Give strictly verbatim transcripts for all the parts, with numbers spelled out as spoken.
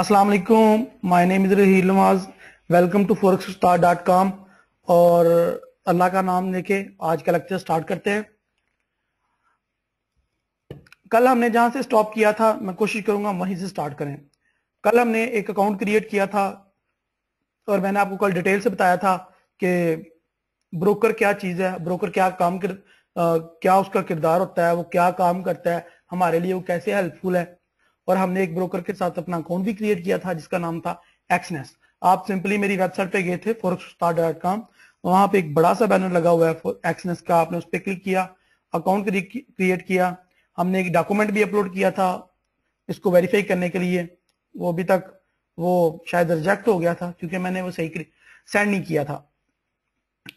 अस्सलाम वालेकुम, my name is Raheel Nawaz. Welcome to forex star dot com. और अल्लाह का नाम लेके आज का लेक्चर स्टार्ट करते हैं। कल हमने जहां से स्टॉप किया था, मैं कोशिश करूंगा वहीं से स्टार्ट करें। कल हमने एक अकाउंट क्रिएट किया था और मैंने आपको कल डिटेल से बताया था कि ब्रोकर क्या चीज़ है, ब्रोकर क्या काम कर, आ, क्या उसका किरदार होता है, वो क्या काम करता है, हमारे लिए वो कैसे हेल्पफुल है। और हमने एक ब्रोकर के साथ अपना अकाउंट भी क्रिएट किया था जिसका नाम था एक्सनेस। आप सिंपली मेरी वेबसाइट पे गए थे फोरेक्स स्टार डॉट कॉम, वहां पे एक बड़ा सा बैनर लगा हुआ है एक्सनेस का, आपने उस पर क्लिक किया, अकाउंट क्रिएट किया। हमने एक डॉक्यूमेंट भी अपलोड किया था इसको वेरीफाई करने के लिए, वो अभी तक वो शायद रिजेक्ट हो गया था क्योंकि मैंने वो सही सेंड नहीं किया था।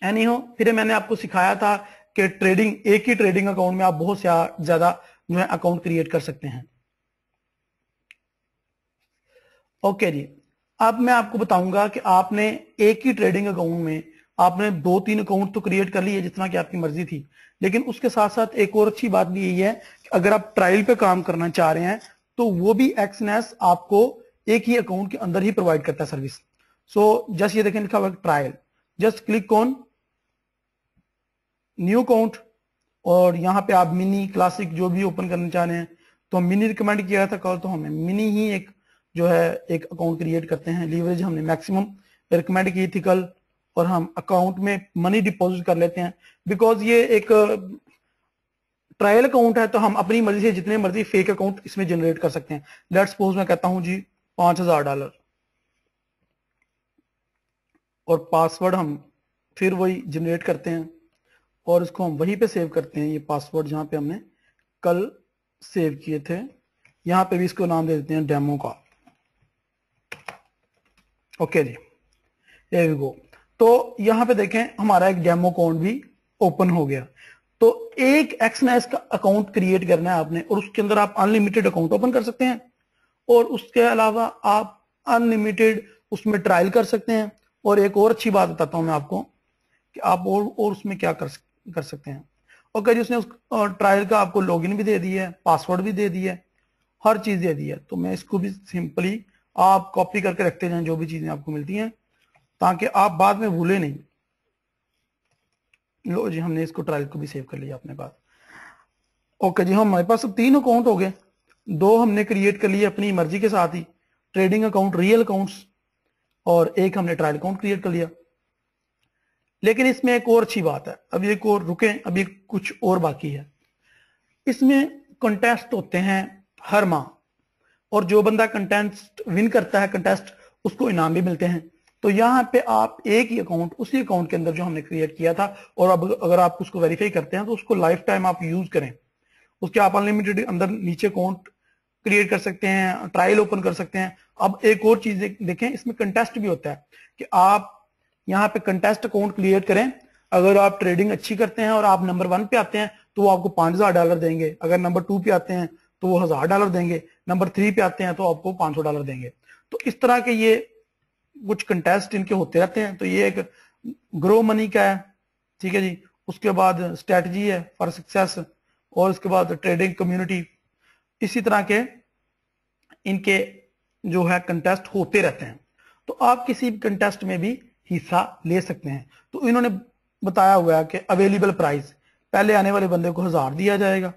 एनी हो, फिर मैंने आपको सिखाया था कि ट्रेडिंग, एक ही ट्रेडिंग अकाउंट में आप बहुत ज्यादा जो है अकाउंट क्रिएट कर सकते हैं। ओके जी, अब मैं आपको बताऊंगा कि आपने एक ही ट्रेडिंग अकाउंट में आपने दो तीन अकाउंट तो क्रिएट कर लिए जितना कि आपकी मर्जी थी, लेकिन उसके साथ साथ एक और अच्छी बात भी यही है कि अगर आप ट्रायल पे काम करना चाह रहे हैं तो वो भी एक्सनेस आपको एक ही अकाउंट के अंदर ही प्रोवाइड करता है सर्विस। सो जस्ट ये देखें लिखा हुआ trial, just click on new account और यहाँ पे आप मिनी, क्लासिक जो भी ओपन करना चाह रहे हैं। तो मिनी रिकमेंड किया था कल, तो हमें मिनी ही एक जो है एक अकाउंट क्रिएट करते हैं। लीवरेज हमने मैक्सिमम रिकमेंड की थी कल और हम अकाउंट में मनी डिपॉजिट कर लेते हैं बिकॉज ये एक ट्रायल अकाउंट है तो हम अपनी मर्जी से जितने मर्जी फेक अकाउंट इसमें जनरेट कर सकते हैं। लेट्स सपोज मैं कहता हूं जी पांच हजार डॉलर और पासवर्ड हम फिर वही जनरेट करते हैं और इसको हम वहीं पे सेव करते हैं। ये पासवर्ड जहाँ पे हमने कल सेव किए थे, यहाँ पे भी इसको नाम दे देते हैं डेमो का। ओके जी, देयर वी गो। तो यहाँ पे देखें हमारा एक डेमो अकाउंट भी ओपन हो गया। तो एक एक्सनेस का अकाउंट क्रिएट करना है आपने और उसके अंदर आप अनलिमिटेड अकाउंट ओपन कर सकते हैं और उसके अलावा आप अनलिमिटेड उसमें ट्रायल कर सकते हैं। और एक और अच्छी बात बताता हूँ मैं आपको कि आप और, और उसमें क्या कर, कर सकते हैं। ओके जी, उसने उस ट्रायल का आपको लॉगिन भी दे दिया है, पासवर्ड भी दे दिया है, हर चीज दे दी है। तो मैं इसको भी सिंपली आप कॉपी करके रखते जाएं जो भी चीजें आपको मिलती हैं ताकि आप बाद में भूले नहीं। लो जी, हमने इसको ट्रायल को भी सेव कर लिया अपने पास। ओके जी, हमारे पास अब तीन अकाउंट हो गए, दो हमने क्रिएट कर लिए अपनी मर्जी के साथ ही, ट्रेडिंग अकाउंट, रियल अकाउंट्स, और एक हमने ट्रायल अकाउंट क्रिएट कर लिया। लेकिन इसमें एक और अच्छी बात है, अभी एक और रुके, अभी कुछ और बाकी है। इसमें कंटेस्ट होते हैं हर माह और जो बंदा कंटेस्ट विन करता है कंटेस्ट उसको इनाम भी मिलते हैं। तो यहाँ पे आप एक ही अकाउंट उसी अकाउंट के अंदर जो हमने क्रिएट किया था और अब अगर आप उसको वेरीफाई करते हैं तो उसको लाइफ टाइम आप यूज करें। उसके आप अनलिमिटेड अंदर नीचे अकाउंट क्रिएट कर सकते हैं, ट्रायल ओपन कर सकते हैं। अब एक और चीज देखें, इसमें कंटेस्ट भी होता है कि आप यहाँ पे कंटेस्ट अकाउंट क्रिएट करें। अगर आप ट्रेडिंग अच्छी करते हैं और आप नंबर वन पे आते हैं तो वो आपको पांच हजार डॉलर देंगे, अगर नंबर टू पे आते हैं तो वो हजार डॉलर देंगे, नंबर थ्री पे आते हैं तो आपको पांच सौ डॉलर देंगे। तो इस तरह के ये कुछ कंटेस्ट इनके होते रहते हैं। तो ये एक ग्रो मनी का है, ठीक है जी। उसके बाद स्ट्रेटजी है फॉर सक्सेस और उसके बाद ट्रेडिंग कम्युनिटी, इसी तरह के इनके जो है कंटेस्ट होते रहते हैं। तो आप किसी भी कंटेस्ट में भी हिस्सा ले सकते हैं। तो इन्होंने बताया हुआ है कि अवेलेबल प्राइस, पहले आने वाले बंदे को हजार दिया जाएगा,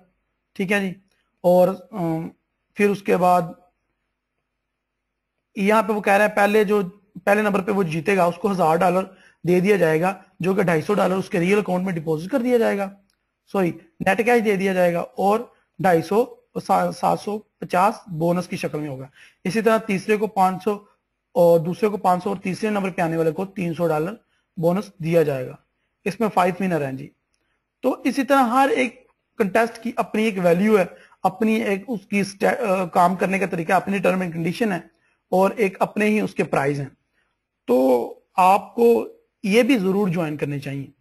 ठीक है जी। और फिर उसके बाद यहाँ पे वो कह रहे हैं पहले जो पहले नंबर पे वो जीतेगा उसको हजार डॉलर दे दिया जाएगा जो कि ढाई सौ डॉलर उसके रियल अकाउंट में डिपॉजिट कर दिया जाएगा, सॉरी नेट कैश दे दिया जाएगा और ढाई सौ सात सौ पचास बोनस की शक्ल में होगा। इसी तरह तीसरे को पांच सौ और दूसरे को पांच सौ और तीसरे नंबर पे आने वाले को तीन सौ डॉलर बोनस दिया जाएगा। इसमें फाइव विनर हैं जी। तो इसी तरह हर एक कंटेस्ट की अपनी एक वैल्यू है, अपनी एक उसकी आ, काम करने का तरीका, अपनी टर्म एंड कंडीशन है और एक अपने ही उसके प्राइस हैं। तो आपको ये भी जरूर ज्वाइन करने चाहिए।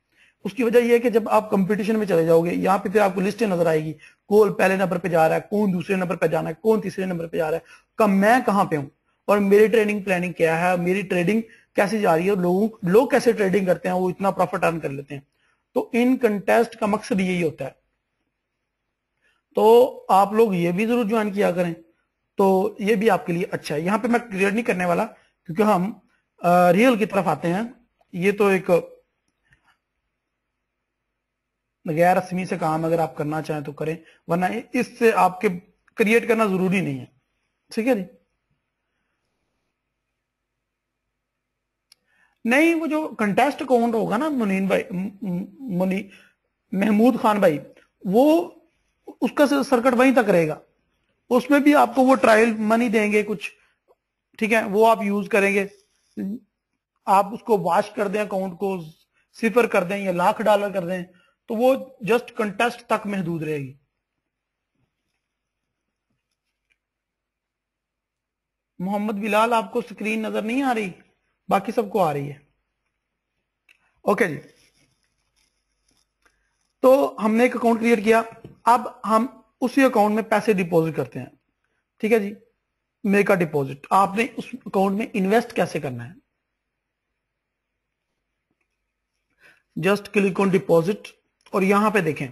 उसकी वजह यह है कि जब आप कंपटीशन में चले जाओगे यहाँ पे फिर आपको लिस्टें नजर आएगी, कौन पहले नंबर पे जा रहा है, कौन दूसरे नंबर पे जाना है, कौन तीसरे नंबर पे जा रहा है, कब मैं कहाँ पे हूँ और मेरी ट्रेडिंग प्लानिंग क्या है, मेरी ट्रेडिंग कैसे जा रही है, लोग लोग कैसे ट्रेडिंग करते हैं, वो इतना प्रॉफिट अर्न कर लेते हैं। तो इन कंटेस्ट का मकसद यही होता है। तो आप लोग ये भी जरूर ज्वाइन किया करें। तो ये भी आपके लिए अच्छा है। यहाँ पे मैं क्लियर नहीं करने वाला क्योंकि हम रियल की तरफ आते हैं। ये तो एक गैर रस्मी से काम अगर आप करना चाहें तो करें, वरना इससे आपके क्रिएट करना जरूरी नहीं है। ठीक है जी, नहीं वो जो कंटेस्ट अकाउंट होगा ना मुनीन भाई, मुनी महमूद खान भाई, वो उसका सर्किट वहीं तक रहेगा। उसमें भी आपको वो ट्रायल मनी देंगे कुछ, ठीक है, वो आप यूज करेंगे। आप उसको वॉश कर दें, अकाउंट को सिफर कर दें या लाख डॉलर कर दें, तो वो जस्ट कंटेस्ट तक महदूद रहेगी। मोहम्मद बिलाल, आपको स्क्रीन नजर नहीं आ रही, बाकी सबको आ रही है। ओके जी, तो हमने एक अकाउंट क्रिएट किया। अब हम उसी अकाउंट में पैसे डिपॉजिट करते हैं। ठीक है जी, मेक अ डिपॉजिट। आपने उस अकाउंट में इन्वेस्ट कैसे करना है? जस्ट क्लिक ऑन डिपॉजिट, और यहां पे देखें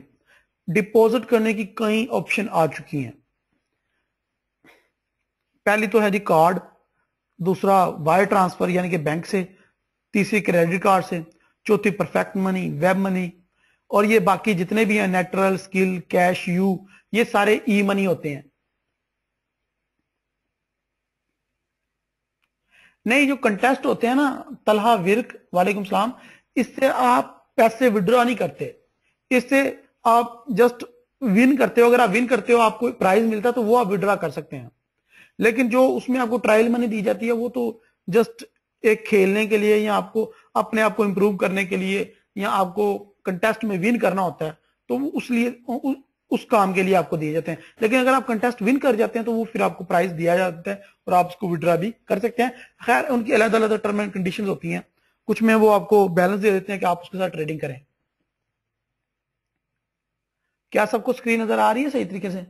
डिपॉजिट करने की कई ऑप्शन आ चुकी हैं। पहली तो है जी कार्ड, दूसरा वायर ट्रांसफर यानी कि बैंक से, तीसरी क्रेडिट कार्ड से, चौथी परफेक्ट मनी, वेब मनी, और ये बाकी जितने भी हैं नेटरल, स्किल, कैश यू, ये सारे ई मनी होते हैं। नहीं, जो कंटेस्ट होते हैं ना, तलहा विर्क वालेकुम सलाम, इससे आप पैसे विड्रॉ नहीं करते, इससे आप जस्ट विन करते हो। अगर आप विन करते हो आपको प्राइज मिलता है तो वो आप विड्रॉ कर सकते हैं। लेकिन जो उसमें आपको ट्रायल मनी दी जाती है वो तो जस्ट एक खेलने के लिए या आपको अपने आप को इम्प्रूव करने के लिए या आपको कंटेस्ट में विन करना होता है, तो वो उस लिए उस, उस काम के लिए आपको दिए जाते हैं। लेकिन अगर आप कंटेस्ट विन कर जाते हैं तो वो फिर आपको प्राइज दिया जाता है और आप उसको विड्रॉ भी कर सकते हैं। खैर, उनकी अलग अलग टर्म एंड कंडीशन होती हैं, कुछ में वो आपको बैलेंस दे देते हैं कि आप उसके साथ ट्रेडिंग करें। क्या सबको स्क्रीन नजर आ रही है सही तरीके से?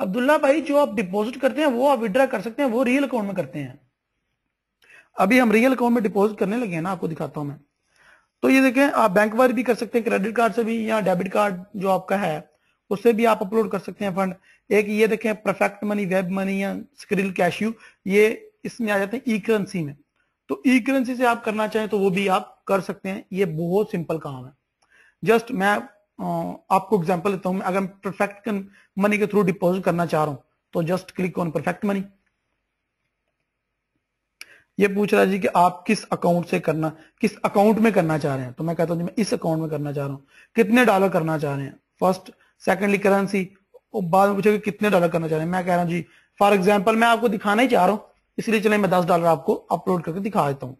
अब्दुल्ला भाई, जो आप डिपॉजिट करते हैं वो आप विड्रॉ कर सकते हैं, वो रियल अकाउंट में करते हैं। अभी हम रियल अकाउंट में डिपॉजिट करने लगे हैं ना, आपको दिखाता हूं मैं। तो ये देखें, आप बैंक वायर भी कर सकते हैं, क्रेडिट कार्ड से भी, या डेबिट कार्ड जो आपका है उससे भी आप अपलोड कर सकते हैं फंड। एक ये देखें परफेक्ट मनी, वेब मनी या स्क्रिल, कैश्यू, ये इसमें आ जाते हैं ई करेंसी में। तो ई करेंसी से आप करना चाहें तो वो भी आप कर सकते हैं। ये बहुत सिंपल काम है। जस्ट मैं आपको एग्जांपल देता हूं। अगर परफेक्ट मनी के थ्रू डिपॉजिट करना चाह रहा हूं तो just click on perfect money. ये पूछ रहा है जी कि आप किस अकाउंट से करना, किस अकाउंट में करना चाह रहे हैं? तो मैं कहता हूं जी मैं इस अकाउंट में करना चाह रहा हूं। कितने डॉलर करना चाह रहे हैं फर्स्ट, सेकेंडली करेंसी, और बाद में पूछेगा कितने डॉलर करना चाह रहे हैं। मैं कह रहा हूँ जी फॉर एग्जाम्पल मैं आपको दिखाना ही चाह रहा हूँ, इसलिए चले मैं दस डॉलर आपको अपलोड करके दिखा देता हूँ,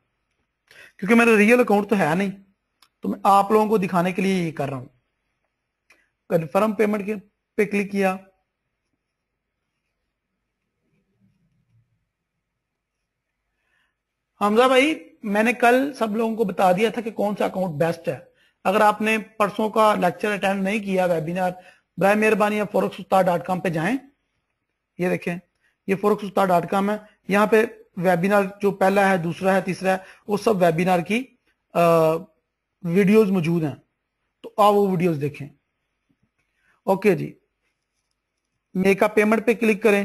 क्योंकि मेरा रियल अकाउंट तो है नहीं, तो मैं आप लोगों को दिखाने के लिए ये कर रहा हूँ। कन्फर्म पेमेंट के पे क्लिक किया। हमजा भाई, मैंने कल सब लोगों को बता दिया था कि कौन सा अकाउंट बेस्ट है। अगर आपने परसों का लेक्चर अटेंड नहीं किया, वेबिनार, बराय मेहरबानी आप फोरेक्स उस्ताद डॉट कॉम पे जाएं। ये देखें, ये फोरेक्स उस्ताद डॉट कॉम है। यहाँ पे वेबिनार जो पहला है, दूसरा है, तीसरा है, वो सब वेबिनार की वीडियोस मौजूद हैं, तो आप वो वीडियोस देखें। ओके जी, मेक अ पेमेंट पे क्लिक करें।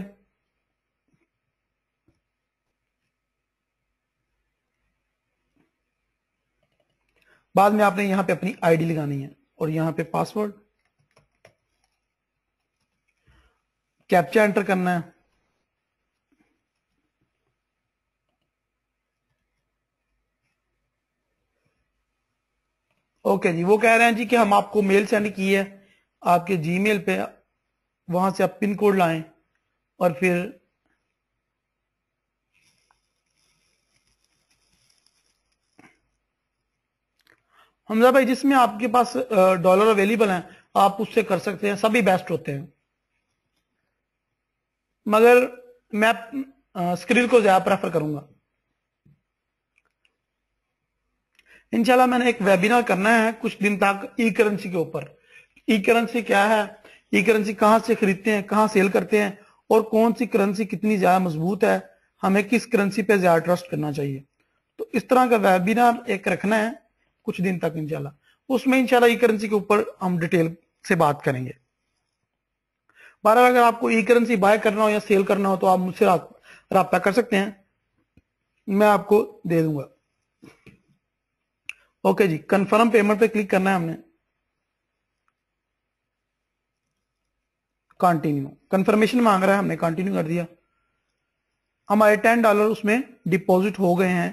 बाद में आपने यहाँ पे अपनी आईडी लगानी है और यहाँ पे पासवर्ड, कैप्चा एंटर करना है। ओके जी, वो कह रहे हैं जी कि हम आपको मेल सेंड की है आपके जीमेल पे, वहां से आप पिन कोड लाएं और फिर हमजा भाई जिसमें आपके पास डॉलर अवेलेबल हैं आप उससे कर सकते हैं, सभी बेस्ट होते हैं, मगर मैं स्क्रिल को ज्यादा प्रेफर करूंगा। इंशाल्लाह मैंने एक वेबिनार करना है कुछ दिन तक ई करेंसी के ऊपर। ई करेंसी क्या है, ई करेंसी कहां से खरीदते हैं, कहां सेल करते हैं, और कौन सी करेंसी कितनी ज्यादा मजबूत है, हमें किस करेंसी पे ज्यादा ट्रस्ट करना चाहिए। तो इस तरह का वेबिनार एक रखना है कुछ दिन तक इंशाल्लाह। उसमें इंशाल्लाह ई करेंसी के ऊपर हम डिटेल से बात करेंगे। बारह अगर आपको ई करेंसी बाय करना हो या सेल करना हो तो आप मुझसे राब्ता कर सकते हैं, मैं आपको दे दूंगा। ओके जी, कंफर्म पेमेंट पे क्लिक करना है हमने, कंटिन्यू, कंफर्मेशन मांग रहा है, हमने कंटिन्यू कर दिया। हमारे टेन डॉलर उसमें डिपॉजिट हो गए हैं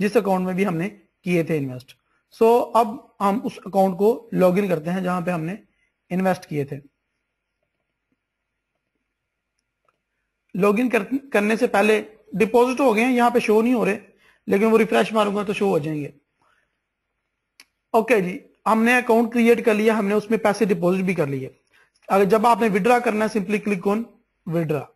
जिस अकाउंट में भी हमने किए थे इन्वेस्ट। सो so, अब हम उस अकाउंट को लॉगिन करते हैं जहां पे हमने इन्वेस्ट किए थे। लॉगिन कर, करने से पहले डिपॉजिट हो गए हैं, यहाँ पे शो नहीं हो रहे, लेकिन वो रिफ्रेश मारूंगा तो शो हो जाएंगे। ओके जी, हमने अकाउंट क्रिएट कर लिया, हमने उसमें पैसे डिपॉजिट भी कर लिए। अगर जब आपने विड्रा करना है सिंपली क्लिक ऑन विड्रा,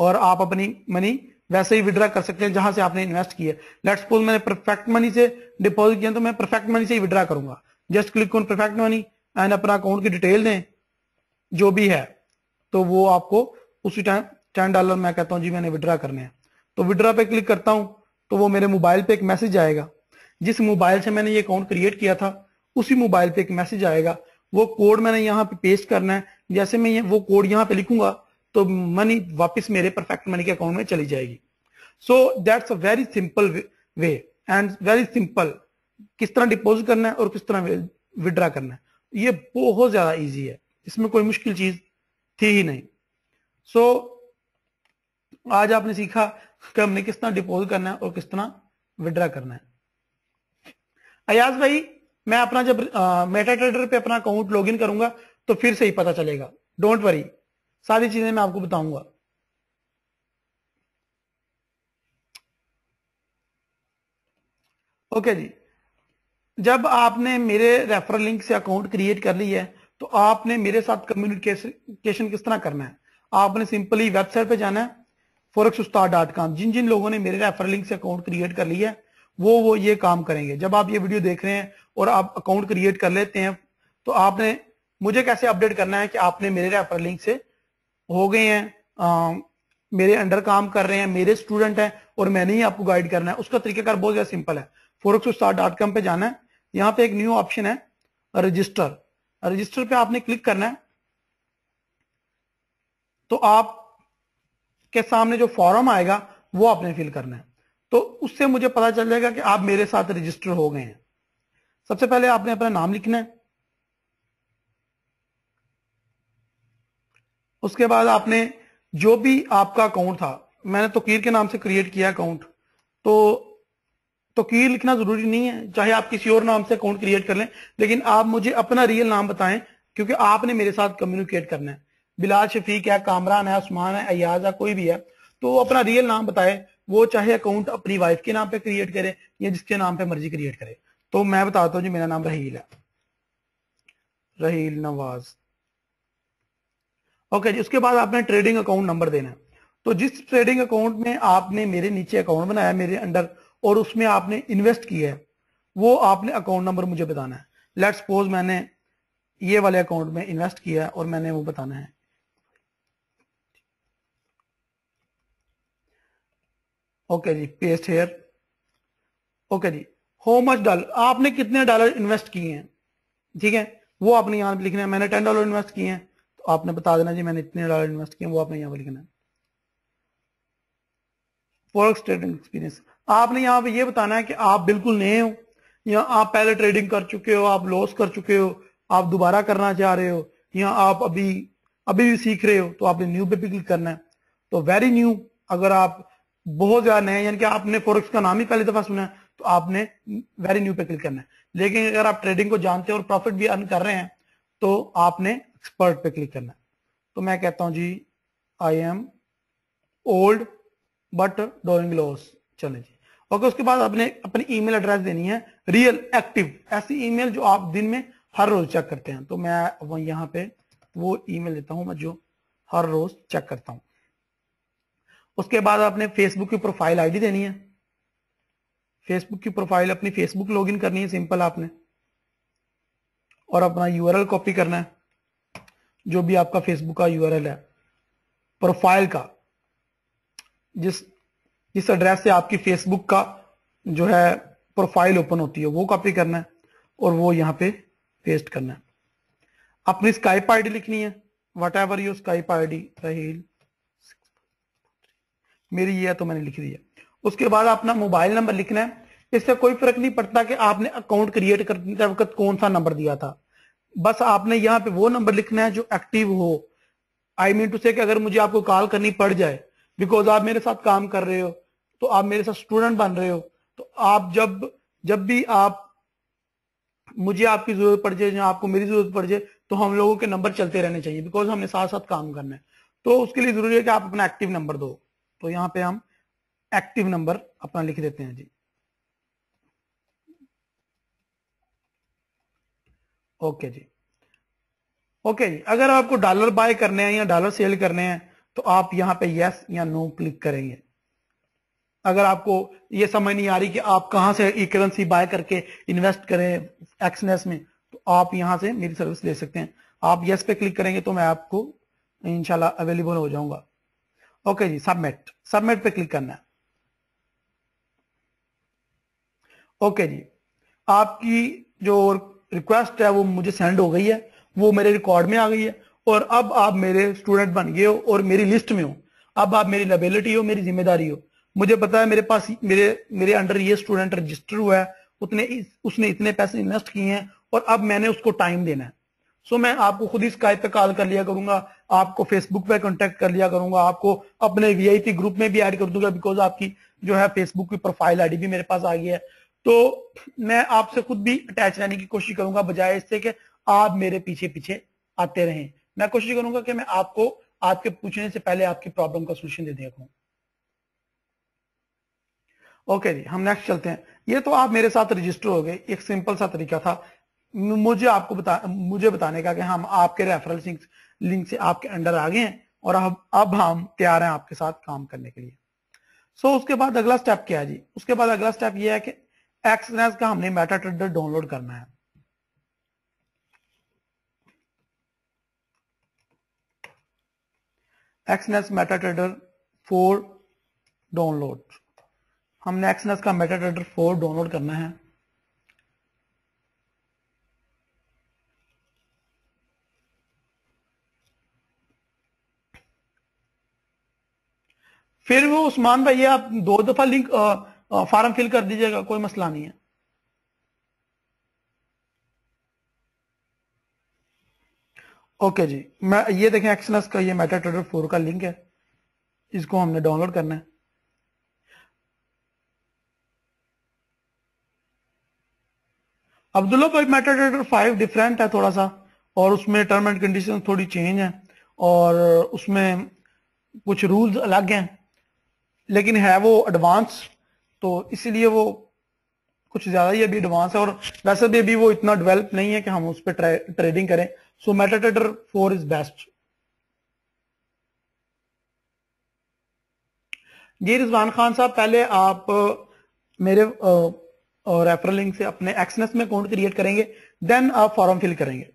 और आप अपनी मनी वैसे ही विड्रा कर सकते हैं जहां से आपने इन्वेस्ट किया। लेट्स सपोज मैंने परफेक्ट मनी से डिपॉजिट किया तो मैं परफेक्ट मनी से ही विड्रा करूंगा। Just click on perfect money and अपना अकाउंट की डिटेल दें जो भी है, तो वो आपको उसी टाइम टेन डॉलर मैं कहता हूं जी मैंने विड्रा करने हैं, तो विड्रा पे क्लिक करता हूं तो वो मेरे मोबाइल पे एक मैसेज आएगा। जिस मोबाइल से मैंने ये अकाउंट क्रिएट किया था उसी मोबाइल पे एक मैसेज आएगा, वो कोड मैंने यहाँ पे पेस्ट करना है। जैसे मैं वो कोड यहाँ पे लिखूंगा तो मनी वापस मेरे परफेक्ट मनी के अकाउंट में चली जाएगी। So that's a very simple way and very simple, किस तरह डिपॉजिट करना है और किस तरह विड्रा करना है, ये बहुत ज्यादा इजी है, इसमें कोई मुश्किल चीज थी ही नहीं। सो so, आज आपने सीखा कि हमने किस तरह डिपॉजिट करना है और किस तरह विड्रा करना है। अयाज भाई, मैं अपना जब मेटाट्रेडर पे अपना अकाउंट लॉगिन करूंगा तो फिर से ही पता चलेगा, डोंट वरी, सारी चीजें मैं आपको बताऊंगा। ओके जी, जब आपने मेरे रेफरल लिंक से अकाउंट क्रिएट कर ली है तो आपने मेरे साथ कम्युनिकेशन किस तरह करना है। आपने सिंपली वेबसाइट पे जाना है फोरेक्स स्टार डॉट कॉम। जिन जिन लोगों ने मेरे रेफरल लिंक से अकाउंट क्रिएट कर लिया है वो वो ये काम करेंगे। जब आप ये वीडियो देख रहे हैं और आप अकाउंट क्रिएट कर लेते हैं तो आपने मुझे कैसे अपडेट करना है कि आपने मेरे रेफरल लिंक से हो गए हैं, आ, मेरे अंडर काम कर रहे हैं, मेरे स्टूडेंट हैं और मैंने ही आपको गाइड करना है। उसका तरीकाकार बहुत ज्यादा सिंपल है, फोरेक्स स्टार डॉट कॉम पे जाना है, यहाँ पे एक न्यू ऑप्शन है रजिस्टर, रजिस्टर पे आपने क्लिक करना है। तो आप के सामने जो फॉर्म आएगा वो आपने फिल करना है, तो उससे मुझे पता चल जाएगा कि आप मेरे साथ रजिस्टर हो गए हैं। सबसे पहले आपने अपना नाम लिखना है, उसके बाद आपने जो भी आपका अकाउंट था, मैंने तौकीर के नाम से क्रिएट किया अकाउंट, तो तौकीर लिखना जरूरी नहीं है, चाहे आप किसी और नाम से अकाउंट क्रिएट कर लें, लेकिन आप मुझे अपना रियल नाम बताएं क्योंकि आपने मेरे साथ कम्युनिकेट करना है। बिलाल शफीक है, कामरान है, उस्मान है, अयाज है, कोई भी है, तो अपना रियल नाम बताए। वो चाहे अकाउंट अपनी वाइफ के नाम पे क्रिएट करे या जिसके नाम पे मर्जी क्रिएट करे। तो मैं बताता हूँ जी, मेरा नाम रहील है, रहील नवाज। ओके जी, उसके बाद आपने ट्रेडिंग अकाउंट नंबर देना है। तो जिस ट्रेडिंग अकाउंट में आपने मेरे नीचे अकाउंट बनाया मेरे अंडर और उसमें आपने इन्वेस्ट किया है वो आपने अकाउंट नंबर मुझे बताना है। लेट्स सपोज मैंने ये वाले अकाउंट में इन्वेस्ट किया है और मैंने वो बताना है। ओके जी, पेस्ट हेयर। ओके जी, हाउ मच डॉलर, आपने कितने डॉलर इन्वेस्ट किए हैं, ठीक है, वो आपने यहाँ पे लिखना है। मैंने टेन डॉलर इन्वेस्ट किए हैं तो आपने बता देना जी मैंने इतने डॉलर इन्वेस्ट किए हैं, वो आपने यहाँ पे लिखना है। फॉरेक्स ट्रेडिंग एक्सपीरियंस, आपने यहाँ पे ये बताना है कि आप बिल्कुल नए हो या आप पहले ट्रेडिंग कर चुके हो, आप लॉस कर चुके हो, आप दोबारा करना चाह रहे हो, या आप अभी अभी भी सीख रहे हो, तो आपने न्यू पे भी क्लिक करना है। तो वेरी न्यू, अगर आप बहुत ज्यादा नए यानी कि आपने फोरेक्स का नाम ही पहली दफा सुना है तो आपने वेरी न्यू पे क्लिक करना है। लेकिन अगर आप ट्रेडिंग को जानते हो और प्रॉफिट भी अर्न कर रहे हैं तो आपने एक्सपर्ट पे क्लिक करना है। तो मैं कहता हूं जी I am old but doing loss, चले जी। ओके, उसके बाद आपने अपनी ईमेल एड्रेस देनी है, रियल एक्टिव, ऐसी ईमेल जो आप दिन में हर रोज चेक करते हैं। तो मैं यहाँ पे वो ईमेल देता हूँ मैं जो हर रोज चेक करता हूँ। उसके बाद आपने फेसबुक की प्रोफाइल आईडी देनी है, फेसबुक की प्रोफाइल अपनी फेसबुक लॉगिन करनी है सिंपल आपने, और अपना यूआरएल कॉपी करना है जो भी आपका फेसबुक का यूआरएल है प्रोफाइल का, जिस जिस एड्रेस से आपकी फेसबुक का जो है प्रोफाइल ओपन होती है वो कॉपी करना है और वो यहाँ पे पेस्ट करना है। अपनी स्काइप आईडी लिखनी है, whatever your Skype I D राहील, मेरी ये है तो मैंने लिख दिया। उसके बाद अपना मोबाइल नंबर लिखना है। इससे कोई फर्क नहीं पड़ता कि आपने अकाउंट क्रिएट करते वक्त कौन सा नंबर दिया था, बस आपने यहाँ पे वो नंबर लिखना है जो एक्टिव हो। आई मीन टू से कि अगर मुझे आपको कॉल करनी पड़ जाए, बिकॉज आप मेरे साथ काम कर रहे हो, तो आप मेरे साथ स्टूडेंट बन रहे हो, तो आप जब जब भी आप मुझे आपकी जरूरत पड़ जाए या आपको मेरी जरूरत पड़ जाए, तो हम लोगों के नंबर चलते रहने चाहिए, बिकॉज हमने साथ साथ काम करना है। तो उसके लिए जरूरी है कि आप अपना एक्टिव नंबर दो। तो यहाँ पे हम एक्टिव नंबर अपना लिख देते हैं जी। ओके जी, ओके जी। अगर आपको डॉलर बाय करने हैं या डॉलर सेल करने हैं तो आप यहाँ पे यस या नो क्लिक करेंगे। अगर आपको ये समझ नहीं आ रही कि आप कहाँ से एक करेंसी बाय करके इन्वेस्ट करें एक्सनेस में, तो आप यहाँ से मेरी सर्विस ले सकते हैं। आप यस पे क्लिक करेंगे तो मैं आपको इंशाल्लाह अवेलेबल हो जाऊंगा। ओके जी, सबमिट सबमिट पे क्लिक करना है। ओके जी, आपकी जो रिक्वेस्ट है वो मुझे सेंड हो गई है, वो मेरे रिकॉर्ड में आ गई है, और अब आप मेरे स्टूडेंट बन गए हो और मेरी लिस्ट में हो। अब आप मेरी लायबिलिटी हो, मेरी जिम्मेदारी हो। मुझे पता है मेरे पास मेरे मेरे अंडर ये स्टूडेंट रजिस्टर हुआ है, उतने उसने इतने पैसे इन्वेस्ट किए हैं और अब मैंने उसको टाइम देना है। सो so, मैं आपको खुद ही स्काइप पे कॉल कर लिया करूंगा, आपको फेसबुक पे कांटेक्ट कर लिया करूंगा, आपको अपने वीआईपी ग्रुप में भी ऐड कर दूंगा, बिकॉज आपकी जो है फेसबुक की प्रोफाइल आईडी भी मेरे पास आ गई है। तो मैं आपसे खुद भी अटैच रहने की कोशिश करूंगा, बजाय इससे कि आप मेरे पीछे पीछे आते रहें। मैं कोशिश करूंगा कि मैं आपको आपके पूछने से पहले आपकी प्रॉब्लम का सोल्यूशन दे दिया करूँ। ओके okay जी, हम नेक्स्ट चलते हैं। ये तो आप मेरे साथ रजिस्टर हो गए, एक सिंपल सा तरीका था मुझे आपको बता मुझे बताने का कि हम आपके रेफरल लिंक से आपके अंडर आ गए हैं और अब अब हम तैयार हैं आपके साथ काम करने के लिए। सो so, उसके बाद अगला स्टेप क्या है जी? उसके बाद अगला स्टेप ये है कि एक्सनेस का हमने मेटाट्रेडर डाउनलोड करना है। एक्सनेस मेटाट्रेडर फोर डाउनलोड, हमने एक्सनेस का मेटाट्रेडर फोर डाउनलोड करना है। फिर वो उस्मान भाई आप दो दफा लिंक फॉर्म फिल कर दीजिएगा, कोई मसला नहीं है। ओके जी, मैं ये देखें एक्सनेस का ये मेटाट्रेडर फोर का लिंक है, इसको हमने डाउनलोड करना है। अब्दुल्ला भाई मेटाट्रेडर फाइव डिफरेंट है थोड़ा सा, और उसमें टर्म एंड कंडीशन थोड़ी चेंज है और उसमें कुछ रूल्स अलग हैं, लेकिन है वो एडवांस, तो इसीलिए वो कुछ ज्यादा ही अभी एडवांस है, और वैसे भी अभी वो इतना डेवलप नहीं है कि हम उस पर ट्रे, ट्रेडिंग करें। So MetaTrader four is best. जी रिजवान खान साहब, पहले आप मेरे आ, और रेफरल लिंक से अपने एक्सनेस में अकाउंट क्रिएट करेंगे, देन आप फॉर्म फिल करेंगे।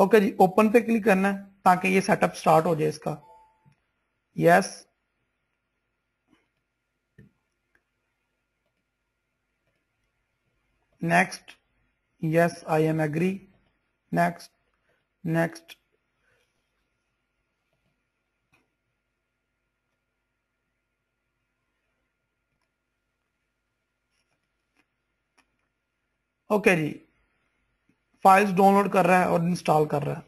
ओके जी, ओपन पे क्लिक करना है ताकि ये सेटअप स्टार्ट हो जाए इसका। Yes, next, yes I am agree, next, next. Okay okay जी, फाइल्स डाउनलोड कर रहा है और इंस्टॉल कर रहा है।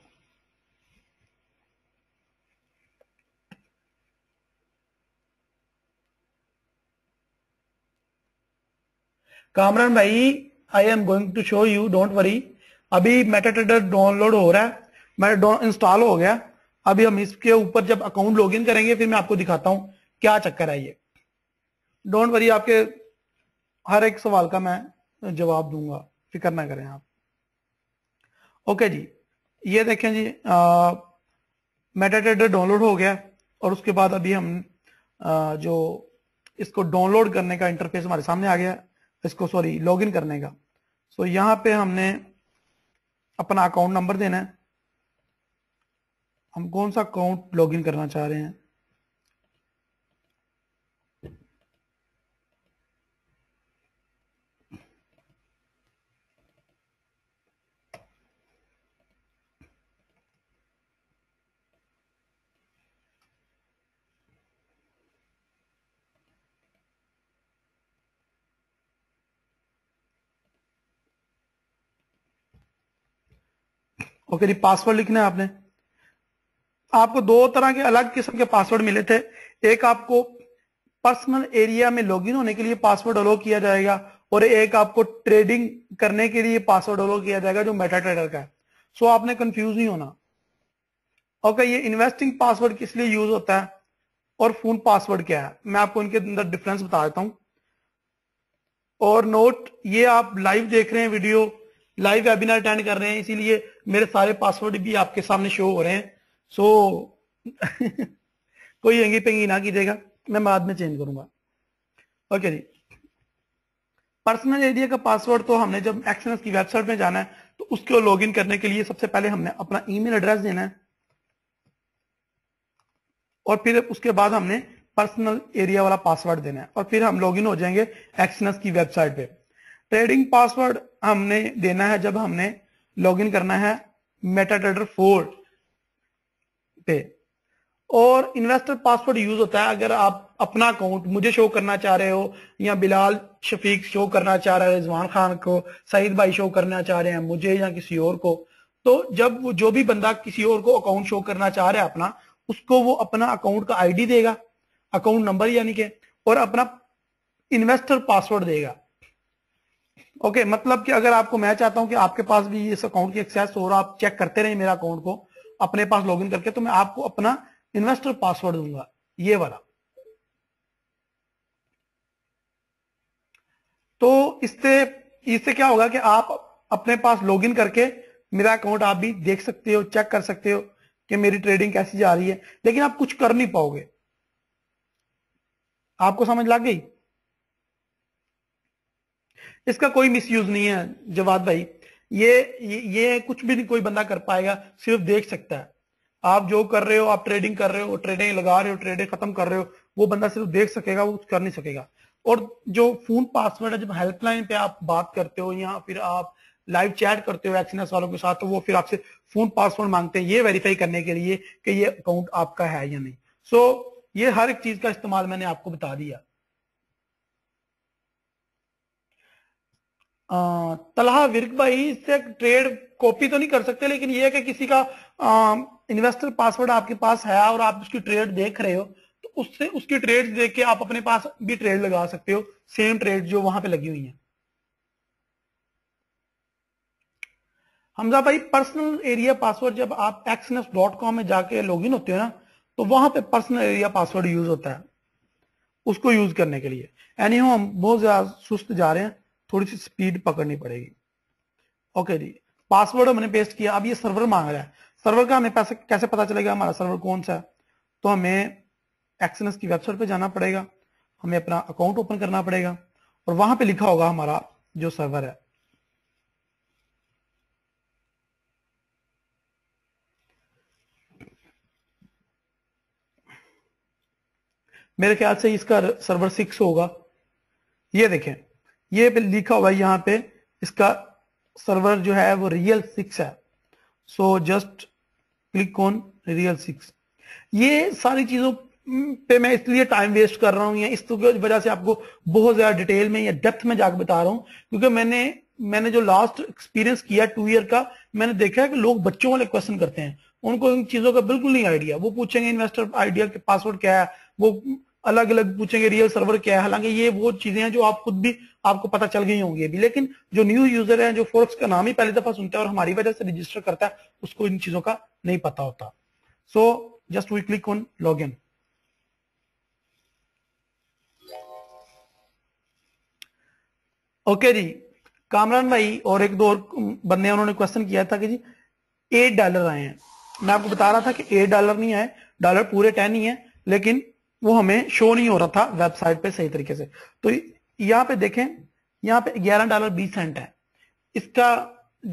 कामरान भाई, I am going to show you, don't worry. अभी मेटाट्रेडर डाउनलोड हो रहा है, मैं इंस्टॉल हो गया। अभी हम इसके ऊपर जब अकाउंट लॉगिन करेंगे फिर मैं आपको दिखाता हूं क्या चक्कर है ये। डोंट वरी, आपके हर एक सवाल का मैं जवाब दूंगा, फिक्र ना करें आप। ओके जी, ये देखें जी मेटाट्रेडर डाउनलोड हो गया, और उसके बाद अभी हम आ, जो इसको डाउनलोड करने का इंटरफेस हमारे सामने आ गया, इसको सॉरी लॉगिन करने का। सो यहाँ पे हमने अपना अकाउंट नंबर देना है, हम कौन सा अकाउंट लॉगिन करना चाह रहे हैं। ओके जी, पासवर्ड लिखना है आपने। आपको दो तरह के अलग किस्म के पासवर्ड मिले थे, एक आपको पर्सनल एरिया में लॉगिन होने के लिए पासवर्ड अलो किया जाएगा और एक आपको ट्रेडिंग करने के लिए पासवर्ड अलो किया जाएगा जो मेटा ट्रेडर का है। सो आपने कंफ्यूज नहीं होना। ओके, ये इन्वेस्टिंग पासवर्ड किस लिए यूज होता है और फोन पासवर्ड क्या है, मैं आपको इनके अंदर डिफरेंस बता देता हूं। और नोट, ये आप लाइव देख रहे हैं, वीडियो लाइव वेबिनार अटेंड कर रहे हैं, इसीलिए मेरे सारे पासवर्ड भी आपके सामने शो हो रहे हैं। सो कोई एंगी पेंगी ना कीजिएगा, मैं बाद में चेंज करूंगा। ओके जी, पर्सनल एरिया का पासवर्ड तो हमने जब एक्सनेस की वेबसाइट में जाना है तो उसको लॉग इन करने के लिए सबसे पहले हमने अपना ईमेल एड्रेस देना है और फिर उसके बाद हमने पर्सनल एरिया वाला पासवर्ड देना है और फिर हम लॉगिन हो जाएंगे एक्सनेस की वेबसाइट पे। ट्रेडिंग पासवर्ड हमने देना है जब हमने लॉगिन करना है मेटाट्रेडर फोर पे। और इन्वेस्टर पासवर्ड यूज होता है अगर आप अपना अकाउंट मुझे शो करना चाह रहे हो या बिलाल शफीक शो करना चाह रहा है, रिजवान खान को, सईद भाई शो करना चाह रहे हैं मुझे या किसी और को। तो जब जो भी बंदा किसी और को अकाउंट शो करना चाह रहा है अपना, उसको वो अपना अकाउंट का आईडी देगा, अकाउंट नंबर यानी के, और अपना इन्वेस्टर पासवर्ड देगा। ओके, मतलब कि अगर आपको, मैं चाहता हूं कि आपके पास भी इस अकाउंट की एक्सेस हो और आप चेक करते रहे मेरा अकाउंट को अपने पास लॉगिन करके, तो मैं आपको अपना इन्वेस्टर पासवर्ड दूंगा, ये वाला। तो इससे इससे क्या होगा कि आप अपने पास लॉगिन करके मेरा अकाउंट आप भी देख सकते हो, चेक कर सकते हो कि मेरी ट्रेडिंग कैसी जा रही है, लेकिन आप कुछ कर नहीं पाओगे। आपको समझ लग गई? इसका कोई मिसयूज नहीं है जवाद भाई, ये ये कुछ भी नहीं कोई बंदा कर पाएगा, सिर्फ देख सकता है। आप जो कर रहे हो, आप ट्रेडिंग कर रहे हो, ट्रेडिंग लगा रहे हो, ट्रेडिंग खत्म कर रहे हो, वो बंदा सिर्फ देख सकेगा, वो कुछ कर नहीं सकेगा। और जो फोन पासवर्ड है, जब हेल्पलाइन पे आप बात करते हो या फिर आप लाइव चैट करते हो एक्सनेस वालों के साथ, तो वो फिर आपसे फोन पासवर्ड मांगते हैं ये वेरीफाई करने के लिए कि ये अकाउंट आपका है या नहीं। सो ये हर एक चीज का इस्तेमाल मैंने आपको बता दिया। तलहा विर्क भाई, इससे ट्रेड कॉपी तो नहीं कर सकते, लेकिन ये है कि किसी का इन्वेस्टर पासवर्ड आपके पास है और आप उसकी ट्रेड देख रहे हो, तो उससे उसकी ट्रेड देख के आप अपने पास भी ट्रेड लगा सकते हो, सेम ट्रेड जो वहां पे लगी हुई है। हमजा भाई, पर्सनल एरिया पासवर्ड जब आप एक्सनेस डॉट कॉम में जाके लॉगिन होते हो ना, तो वहां पे पर्सनल एरिया पासवर्ड यूज होता है, उसको यूज करने के लिए। यानी हम बहुत ज्यादा सुस्त जा रहे हैं, थोड़ी सी स्पीड पकड़नी पड़ेगी। ओके जी, पासवर्ड हमने पेस्ट किया। अब ये सर्वर मांग रहा है, सर्वर का हमें पैसा कैसे पता चलेगा हमारा सर्वर कौन सा है? तो हमें एक्सनेस की वेबसाइट पे जाना पड़ेगा, हमें अपना अकाउंट ओपन करना पड़ेगा और वहां पे लिखा होगा हमारा जो सर्वर है। मेरे ख्याल से इसका सर्वर सिक्स होगा। ये देखें, ये पे लिखा हुआ है यहाँ पे, इसका सर्वर जो है वो रियल सिक्स है। सो just click on real six. ये सारी चीजों पे मैं इसलिए टाइम वेस्ट कर रहा हूँ या इस तो की वजह से आपको बहुत ज्यादा डिटेल में या डेप्थ में जाकर बता रहा हूँ, क्योंकि मैंने मैंने जो लास्ट एक्सपीरियंस किया टू ईयर का, मैंने देखा है कि लोग बच्चों वाले क्वेश्चन करते हैं, उनको इन चीजों का बिल्कुल नहीं आइडिया। वो पूछेंगे इन्वेस्टर आइडिया के पासवर्ड क्या है, वो अलग अलग पूछेंगे रियल सर्वर क्या है। हालांकि ये वो चीजें हैं जो आप खुद भी आपको पता चल गई होंगी अभी, लेकिन जो न्यू यूजर है जो फोरेक्स का नाम ही पहली दफा सुनता है और हमारी वजह से रजिस्टर करता है, उसको इन चीजों का नहीं पता होता। So just we click on log in. Okay जी, कामरान भाई और एक दो और बंदे उन्होंने क्वेश्चन किया था कि जी एट डॉलर आए हैं। मैं आपको बता रहा था कि एट डॉलर नहीं आए, डॉलर पूरे टेन ही है, लेकिन वो हमें शो नहीं हो रहा था वेबसाइट पे सही तरीके से। तो यहाँ पे देखें, यहाँ पे ग्यारह डॉलर बीस सेंट है, इसका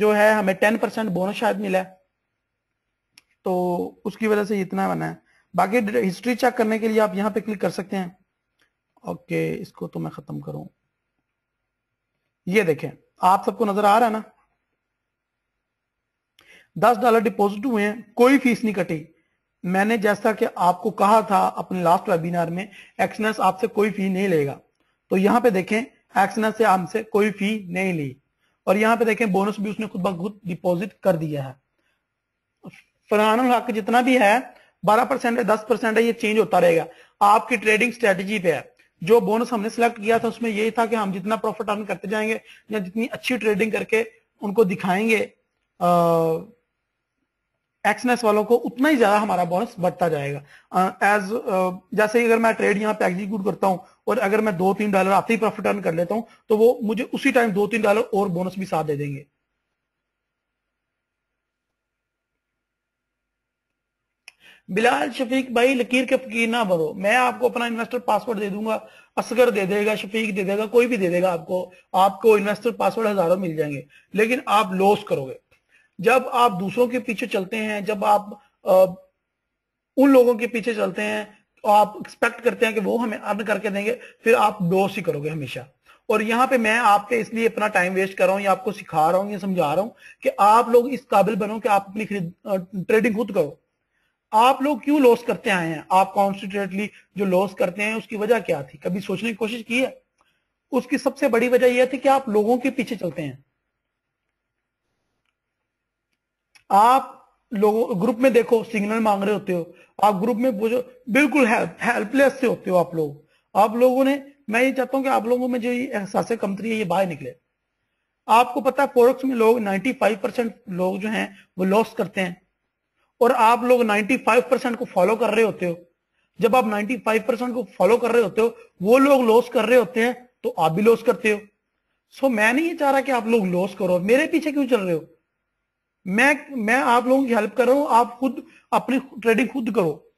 जो है हमें टेन परसेंट बोनस शायद मिला है, तो उसकी वजह से इतना बना है। बाकी हिस्ट्री चेक करने के लिए आप यहाँ पे क्लिक कर सकते हैं। ओके, इसको तो मैं खत्म करूं। ये देखें, आप सबको नजर आ रहा है ना, दस डॉलर डिपोजिट हुए हैं, कोई फीस नहीं कटी। मैंने जैसा कि आपको कहा था अपने लास्ट वेबिनार में, एक्सनेस आपसे कोई फी नहीं लेगा। तो यहाँ पे देखें, एक्सनेस से हमसे कोई फी नहीं ली और यहाँ पे देखें बोनस भी उसने खुद ब खुद डिपॉजिट कर दिया है। फरहानुल हक जितना भी है बारह परसेंट है, दस परसेंट है, ये चेंज होता रहेगा, आपकी ट्रेडिंग स्ट्रेटजी पे है। जो बोनस हमने सिलेक्ट किया था उसमें यही था कि हम जितना प्रॉफिट अर्न करते जाएंगे या जितनी अच्छी ट्रेडिंग करके उनको दिखाएंगे एक्सनेस वालों को, उतना ही ज्यादा हमारा बोनस बढ़ता जाएगा। एज जैसे ही अगर मैं ट्रेड यहाँ पे एग्जीक्यूट करता हूँ और अगर मैं दो तीन डॉलर आते ही प्रॉफिट अर्न कर लेता हूँ तो वो मुझे उसी टाइम दो तीन डॉलर और बोनस भी साथ दे देंगे। बिलाल शफीक भाई लकीर के फकीर ना बनो, मैं आपको अपना इन्वेस्टर पासवर्ड दे दूंगा, असगर दे देगा, शफीक दे देगा, कोई भी दे देगा आपको, आपको इन्वेस्टर पासवर्ड हजारों मिल जाएंगे लेकिन आप लॉस करोगे। जब आप दूसरों के पीछे चलते हैं, जब आप आ, उन लोगों के पीछे चलते हैं तो आप एक्सपेक्ट करते हैं कि वो हमें अर्न करके देंगे, फिर आप लॉस ही करोगे हमेशा। और यहाँ पे मैं आपके इसलिए अपना टाइम वेस्ट कर रहा हूँ या आपको सिखा रहा हूँ या समझा रहा हूँ कि आप लोग इस काबिल बनो कि आप अपनी ट्रेडिंग खुद करो। आप लोग क्यों लॉस करते आए हैं, आप कॉन्सेंट्रेटली जो लॉस करते हैं उसकी वजह क्या थी, कभी सोचने की कोशिश की है? उसकी सबसे बड़ी वजह यह थी कि आप लोगों के पीछे चलते हैं। आप लोगों ग्रुप में देखो सिग्नल मांग रहे होते हो, आप ग्रुप में बोझो बिल्कुल हेल्पलेस से होते हो आप लोग। आप लोगों ने, मैं ये चाहता हूं कि आप लोगों में जो ये एहसास कमतरी है ये बाहर निकले। आपको पता है फोरेक्स में लोग नाइन्टी फाइव परसेंट लोग जो हैं वो लॉस करते हैं और आप लोग नाइन्टी फाइव परसेंट को फॉलो कर रहे होते हो। जब आप नाइन्टी फाइव परसेंट को फॉलो कर रहे होते हो, वो लोग लॉस कर रहे होते हैं तो आप भी लॉस करते हो। सो मैं नहीं चाह रहा कि आप लोग लॉस करो, मेरे पीछे क्यों चल रहे हो? मैं मैं आप लोगों की हेल्प कर रहा हूं, आप खुद अपनी ट्रेडिंग खुद करो।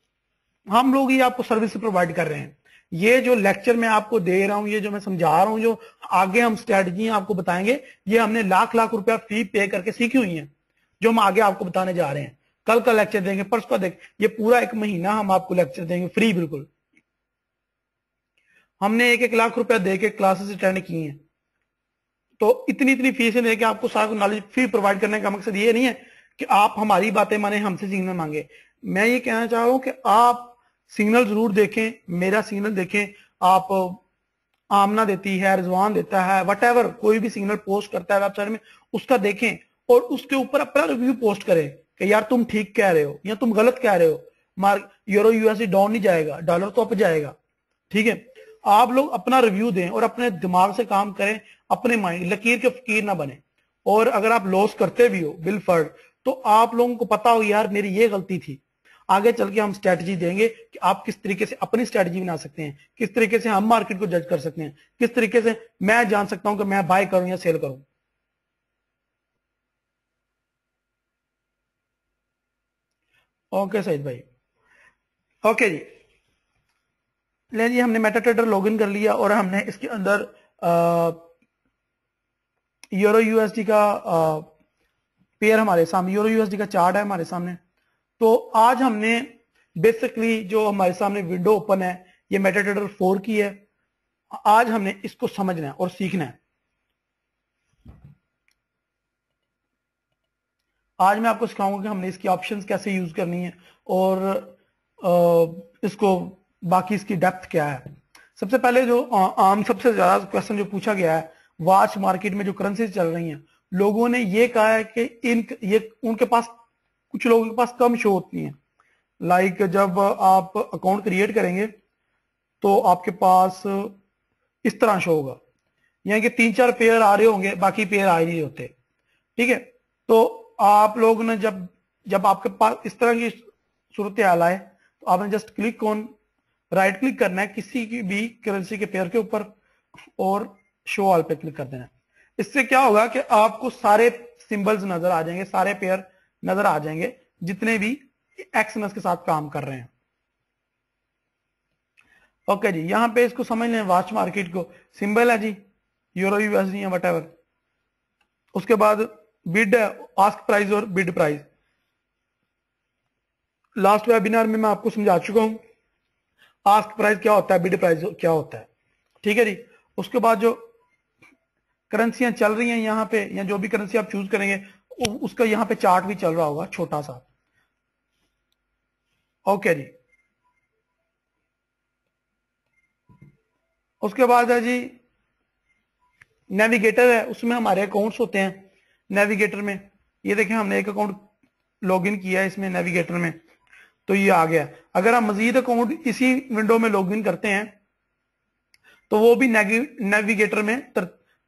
हम लोग ही आपको सर्विस प्रोवाइड कर रहे हैं। ये जो लेक्चर मैं आपको दे रहा हूँ, ये जो मैं समझा रहा हूँ, जो आगे हम स्ट्रेटजी आपको बताएंगे, ये हमने लाख लाख रुपया फी पे करके सीखी हुई है, जो हम आगे आपको बताने जा रहे हैं। कल का लेक्चर देंगे, परसों का देंगे, ये पूरा एक महीना हम आपको लेक्चर देंगे फ्री बिल्कुल। हमने एक एक लाख रुपया देके क्लासेस अटेंड की हैं, तो इतनी इतनी फीस लेके आपको सारा नॉलेज फ्री प्रोवाइड करने का मकसद ये नहीं है कि आप हमारी बातें माने, हमसे सिग्नल मांगे। मैं ये कहना चाह रहा हूं कि आप सिग्नल जरूर देखें, मेरा सिग्नल देखें। आप आमना देती है, रिजवान देता है, वट एवर कोई भी सिग्नल पोस्ट करता है वेबसाइट में, उसका देखें और उसके ऊपर अपना रिव्यू पोस्ट करें कि यार तुम ठीक कह रहे हो या तुम गलत कह रहे हो। मार्क यूरो यूएसडी डाउन नहीं जाएगा, डॉलर तो अप जाएगा, ठीक है। आप लोग अपना रिव्यू दें और अपने दिमाग से काम करें, अपने माइंड, लकीर के फकीर ना बने। और अगर आप लॉस करते भी हो बिलफर्ड, तो आप लोगों को पता हो यार मेरी ये गलती थी। आगे चल के हम स्ट्रेटजी देंगे कि आप किस तरीके से अपनी स्ट्रेटजी बना सकते हैं, किस तरीके से हम मार्केट को जज कर सकते हैं, किस तरीके से मैं जान सकता हूं कि मैं बाय करूं या सेल करूं। ओके सईद भाई, ओके जी। ले जी, हमने मेटाट्रेडर लॉगिन कर लिया और हमने इसके अंदर यूरो यूएसडी का पेयर हमारे सामने, यूरो यूएसडी का चार्ट है हमारे सामने। तो आज हमने बेसिकली जो हमारे सामने विंडो ओपन है ये मेटाट्रेडर फोर की है। आज हमने इसको समझना है और सीखना है। आज मैं आपको सिखाऊंगा कि हमने इसकी ऑप्शंस कैसे यूज करनी है और इसको बाकी इसकी डेप्थ क्या है। सबसे पहले जो आम सबसे ज्यादा क्वेश्चन जो पूछा गया है, वाच मार्केट में जो करेंसीज चल रही हैं, लोगों ने ये कहा है कि इन ये उनके पास, कुछ लोगों के पास कम शो होती है। लाइक जब आप अकाउंट क्रिएट करेंगे तो आपके पास इस तरह शो होगा, यानी कि तीन चार पेयर आ रहे होंगे, बाकी पेयर आ नहीं होते, ठीक है। तो आप लोग ने जब जब आपके पास इस तरह की सूरत हाल आए तो आपने just click on, right click करना है किसी की भी करेंसी के पेयर के ऊपर और शो ऑल पे क्लिक कर देना है। इससे क्या होगा कि आपको सारे सिंबल्स नजर आ जाएंगे, सारे पेयर नजर आ जाएंगे जितने भी एक्सनेस के साथ काम कर रहे हैं। ओके जी, यहाँ पे इसको समझ लें, वाच मार्केट को सिंबल है जी, यूरो यूएसडी है, वट एवर। उसके बाद बिड, आस्क प्राइस और बिड प्राइस। लास्ट वेबिनार में मैं आपको समझा चुका हूं आस्क प्राइस क्या होता है, बिड प्राइस क्या होता है, ठीक है जी। उसके बाद जो करेंसियां चल रही हैं यहाँ पे, या जो भी करेंसी आप चूज करेंगे उसका यहाँ पे चार्ट भी चल रहा होगा छोटा सा। ओके जी, उसके बाद है जी नेविगेटर है, उसमें हमारे अकाउंट्स होते हैं। नेविगेटर में ये देखें, हमने एक अकाउंट लॉगिन किया इसमें नेविगेटर में तो ये आ गया। अगर आप मजीद अकाउंट इसी विंडो में लॉगिन करते हैं तो वो भी नेविगेटर में तर,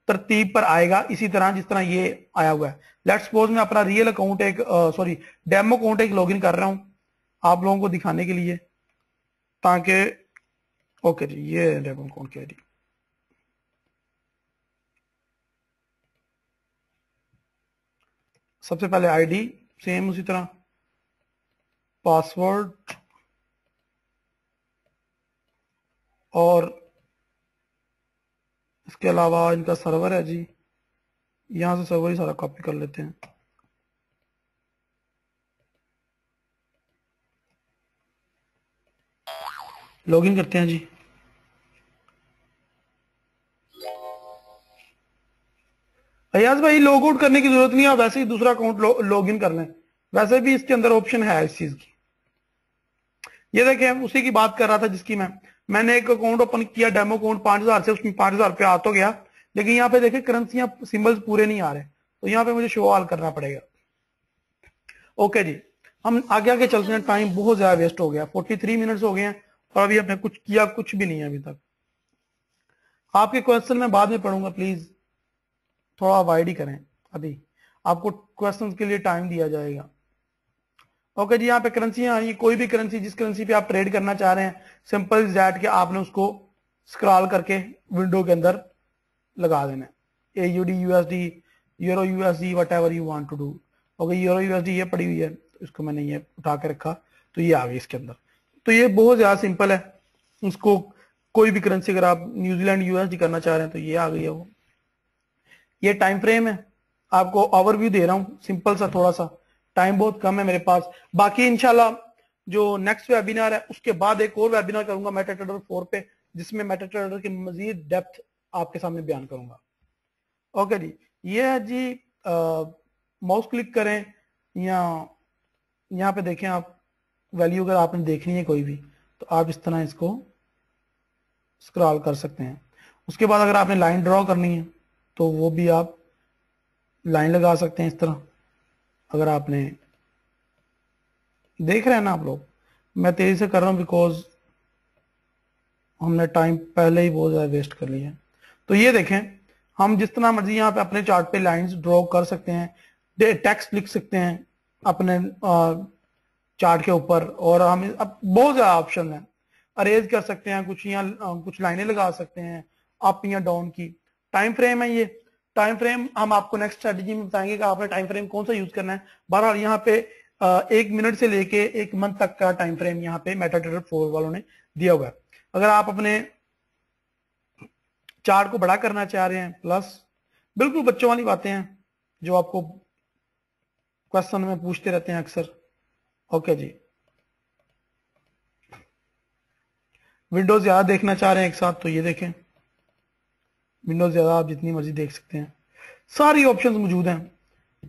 तरतीब पर आएगा इसी तरह जिस तरह ये आया हुआ है। लेट्स सपोज मैं अपना रियल अकाउंट एक सॉरी डेमो अकाउंट एक लॉगिन कर रहा हूं आप लोगों को दिखाने के लिए ताकि ओके जी ये डेमो अकाउंट क्या है जी। सबसे पहले आईडी सेम उसी तरह पासवर्ड और इसके अलावा इनका सर्वर है जी, यहां से सर्वर ही सारा कॉपी कर लेते हैं। लॉगिन करते हैं जी। अयाज भाई लॉग आउट करने की जरूरत नहीं है, वैसे ही दूसरा अकाउंट लॉग इन कर लें, वैसे भी इसके अंदर ऑप्शन है इस चीज की। ये देखें उसी की बात कर रहा था जिसकी मैं मैंने एक अकाउंट ओपन किया डेमो अकाउंट पांच हजार से, उसमें पांच हजार रुपया आ तो गया लेकिन यहाँ पे देखें करेंसियां सिंबल्स पूरे नहीं आ रहे तो यहाँ पे मुझे शो ऑल करना पड़ेगा। ओके जी हम आगे आगे चलते हैं, टाइम बहुत ज्यादा वेस्ट हो गया, फोर्टी थ्री मिनट्स हो गए हैं और अभी हमने कुछ किया कुछ भी नहीं है अभी तक। आपके क्वेश्चन में बाद में पढ़ूंगा, प्लीज थोड़ा अवॉइड ही करें, अभी आपको क्वेश्चंस के लिए टाइम दिया जाएगा। ओके जी यहाँ पे करेंसियां आई, कोई भी करेंसी जिस करेंसी पे आप ट्रेड करना चाह रहे हैं सिंपल दैट के आपने उसको स्क्रॉल करके विंडो के अंदर लगा देना है। AUD USD euro USD whatever you want to do. Okay euro USD ये पड़ी हुई है इसको मैंने ये उठा के रखा तो ये आ गई इसके अंदर। तो ये बहुत ज्यादा सिंपल है, उसको कोई भी करेंसी अगर आप न्यूजीलैंड यूएसडी करना चाह रहे हैं तो ये आ गई है वो। ये टाइम फ्रेम है, आपको ओवरव्यू दे रहा हूँ सिंपल सा, थोड़ा सा टाइम बहुत कम है मेरे पास। बाकी इंशाल्लाह जो नेक्स्ट वेबिनार है उसके बाद एक और वेबिनार करूंगा मेटाट्रेडर फोर पे जिसमें मेटाट्रेडर की मजीद डेप्थ आपके सामने बयान करूंगा। ओके जी ये है जी माउस क्लिक करें या यहाँ पे देखें आप वैल्यू अगर आपने देखनी है कोई भी तो आप इस तरह इसको स्क्रॉल कर सकते हैं। उसके बाद अगर आपने लाइन ड्रॉ करनी है तो वो भी आप लाइन लगा सकते हैं इस तरह। अगर आपने देख रहे हैं ना आप लोग, मैं तेजी से कर रहा हूँ बिकॉज हमने टाइम पहले ही बहुत ज़्यादा वेस्ट कर लिया है। तो ये देखें हम जिस तरह मर्जी यहाँ पे अपने चार्ट पे लाइंस ड्रॉ कर सकते हैं, टेक्स्ट लिख सकते हैं अपने चार्ट के ऊपर और हम अब बहुत ज़्यादा ऑप्शन है, अरेज कर सकते हैं कुछ, यहाँ कुछ लाइनें लगा सकते हैं अप या डाउन की। टाइम फ्रेम है ये, टाइम फ्रेम हम आपको नेक्स्ट स्ट्रेटजी में बताएंगे कि आपने टाइम फ्रेम कौन सा यूज करना है। बहरहाल यहाँ पे एक मिनट से लेके एक मंथ तक का टाइम फ्रेम यहाँ पे मेटाट्रेडर फोर वालों ने दिया हुआ है। अगर आप अपने चार्ट को बड़ा करना चाह रहे हैं प्लस बिल्कुल बच्चों वाली बातें हैं जो आपको क्वेश्चन में पूछते रहते हैं अक्सर। ओके जी विंडोज ज्यादा देखना चाह रहे हैं एक साथ तो ये देखें विंडोज ज्यादा आप जितनी मर्जी देख सकते हैं, सारी ऑप्शंस मौजूद हैं।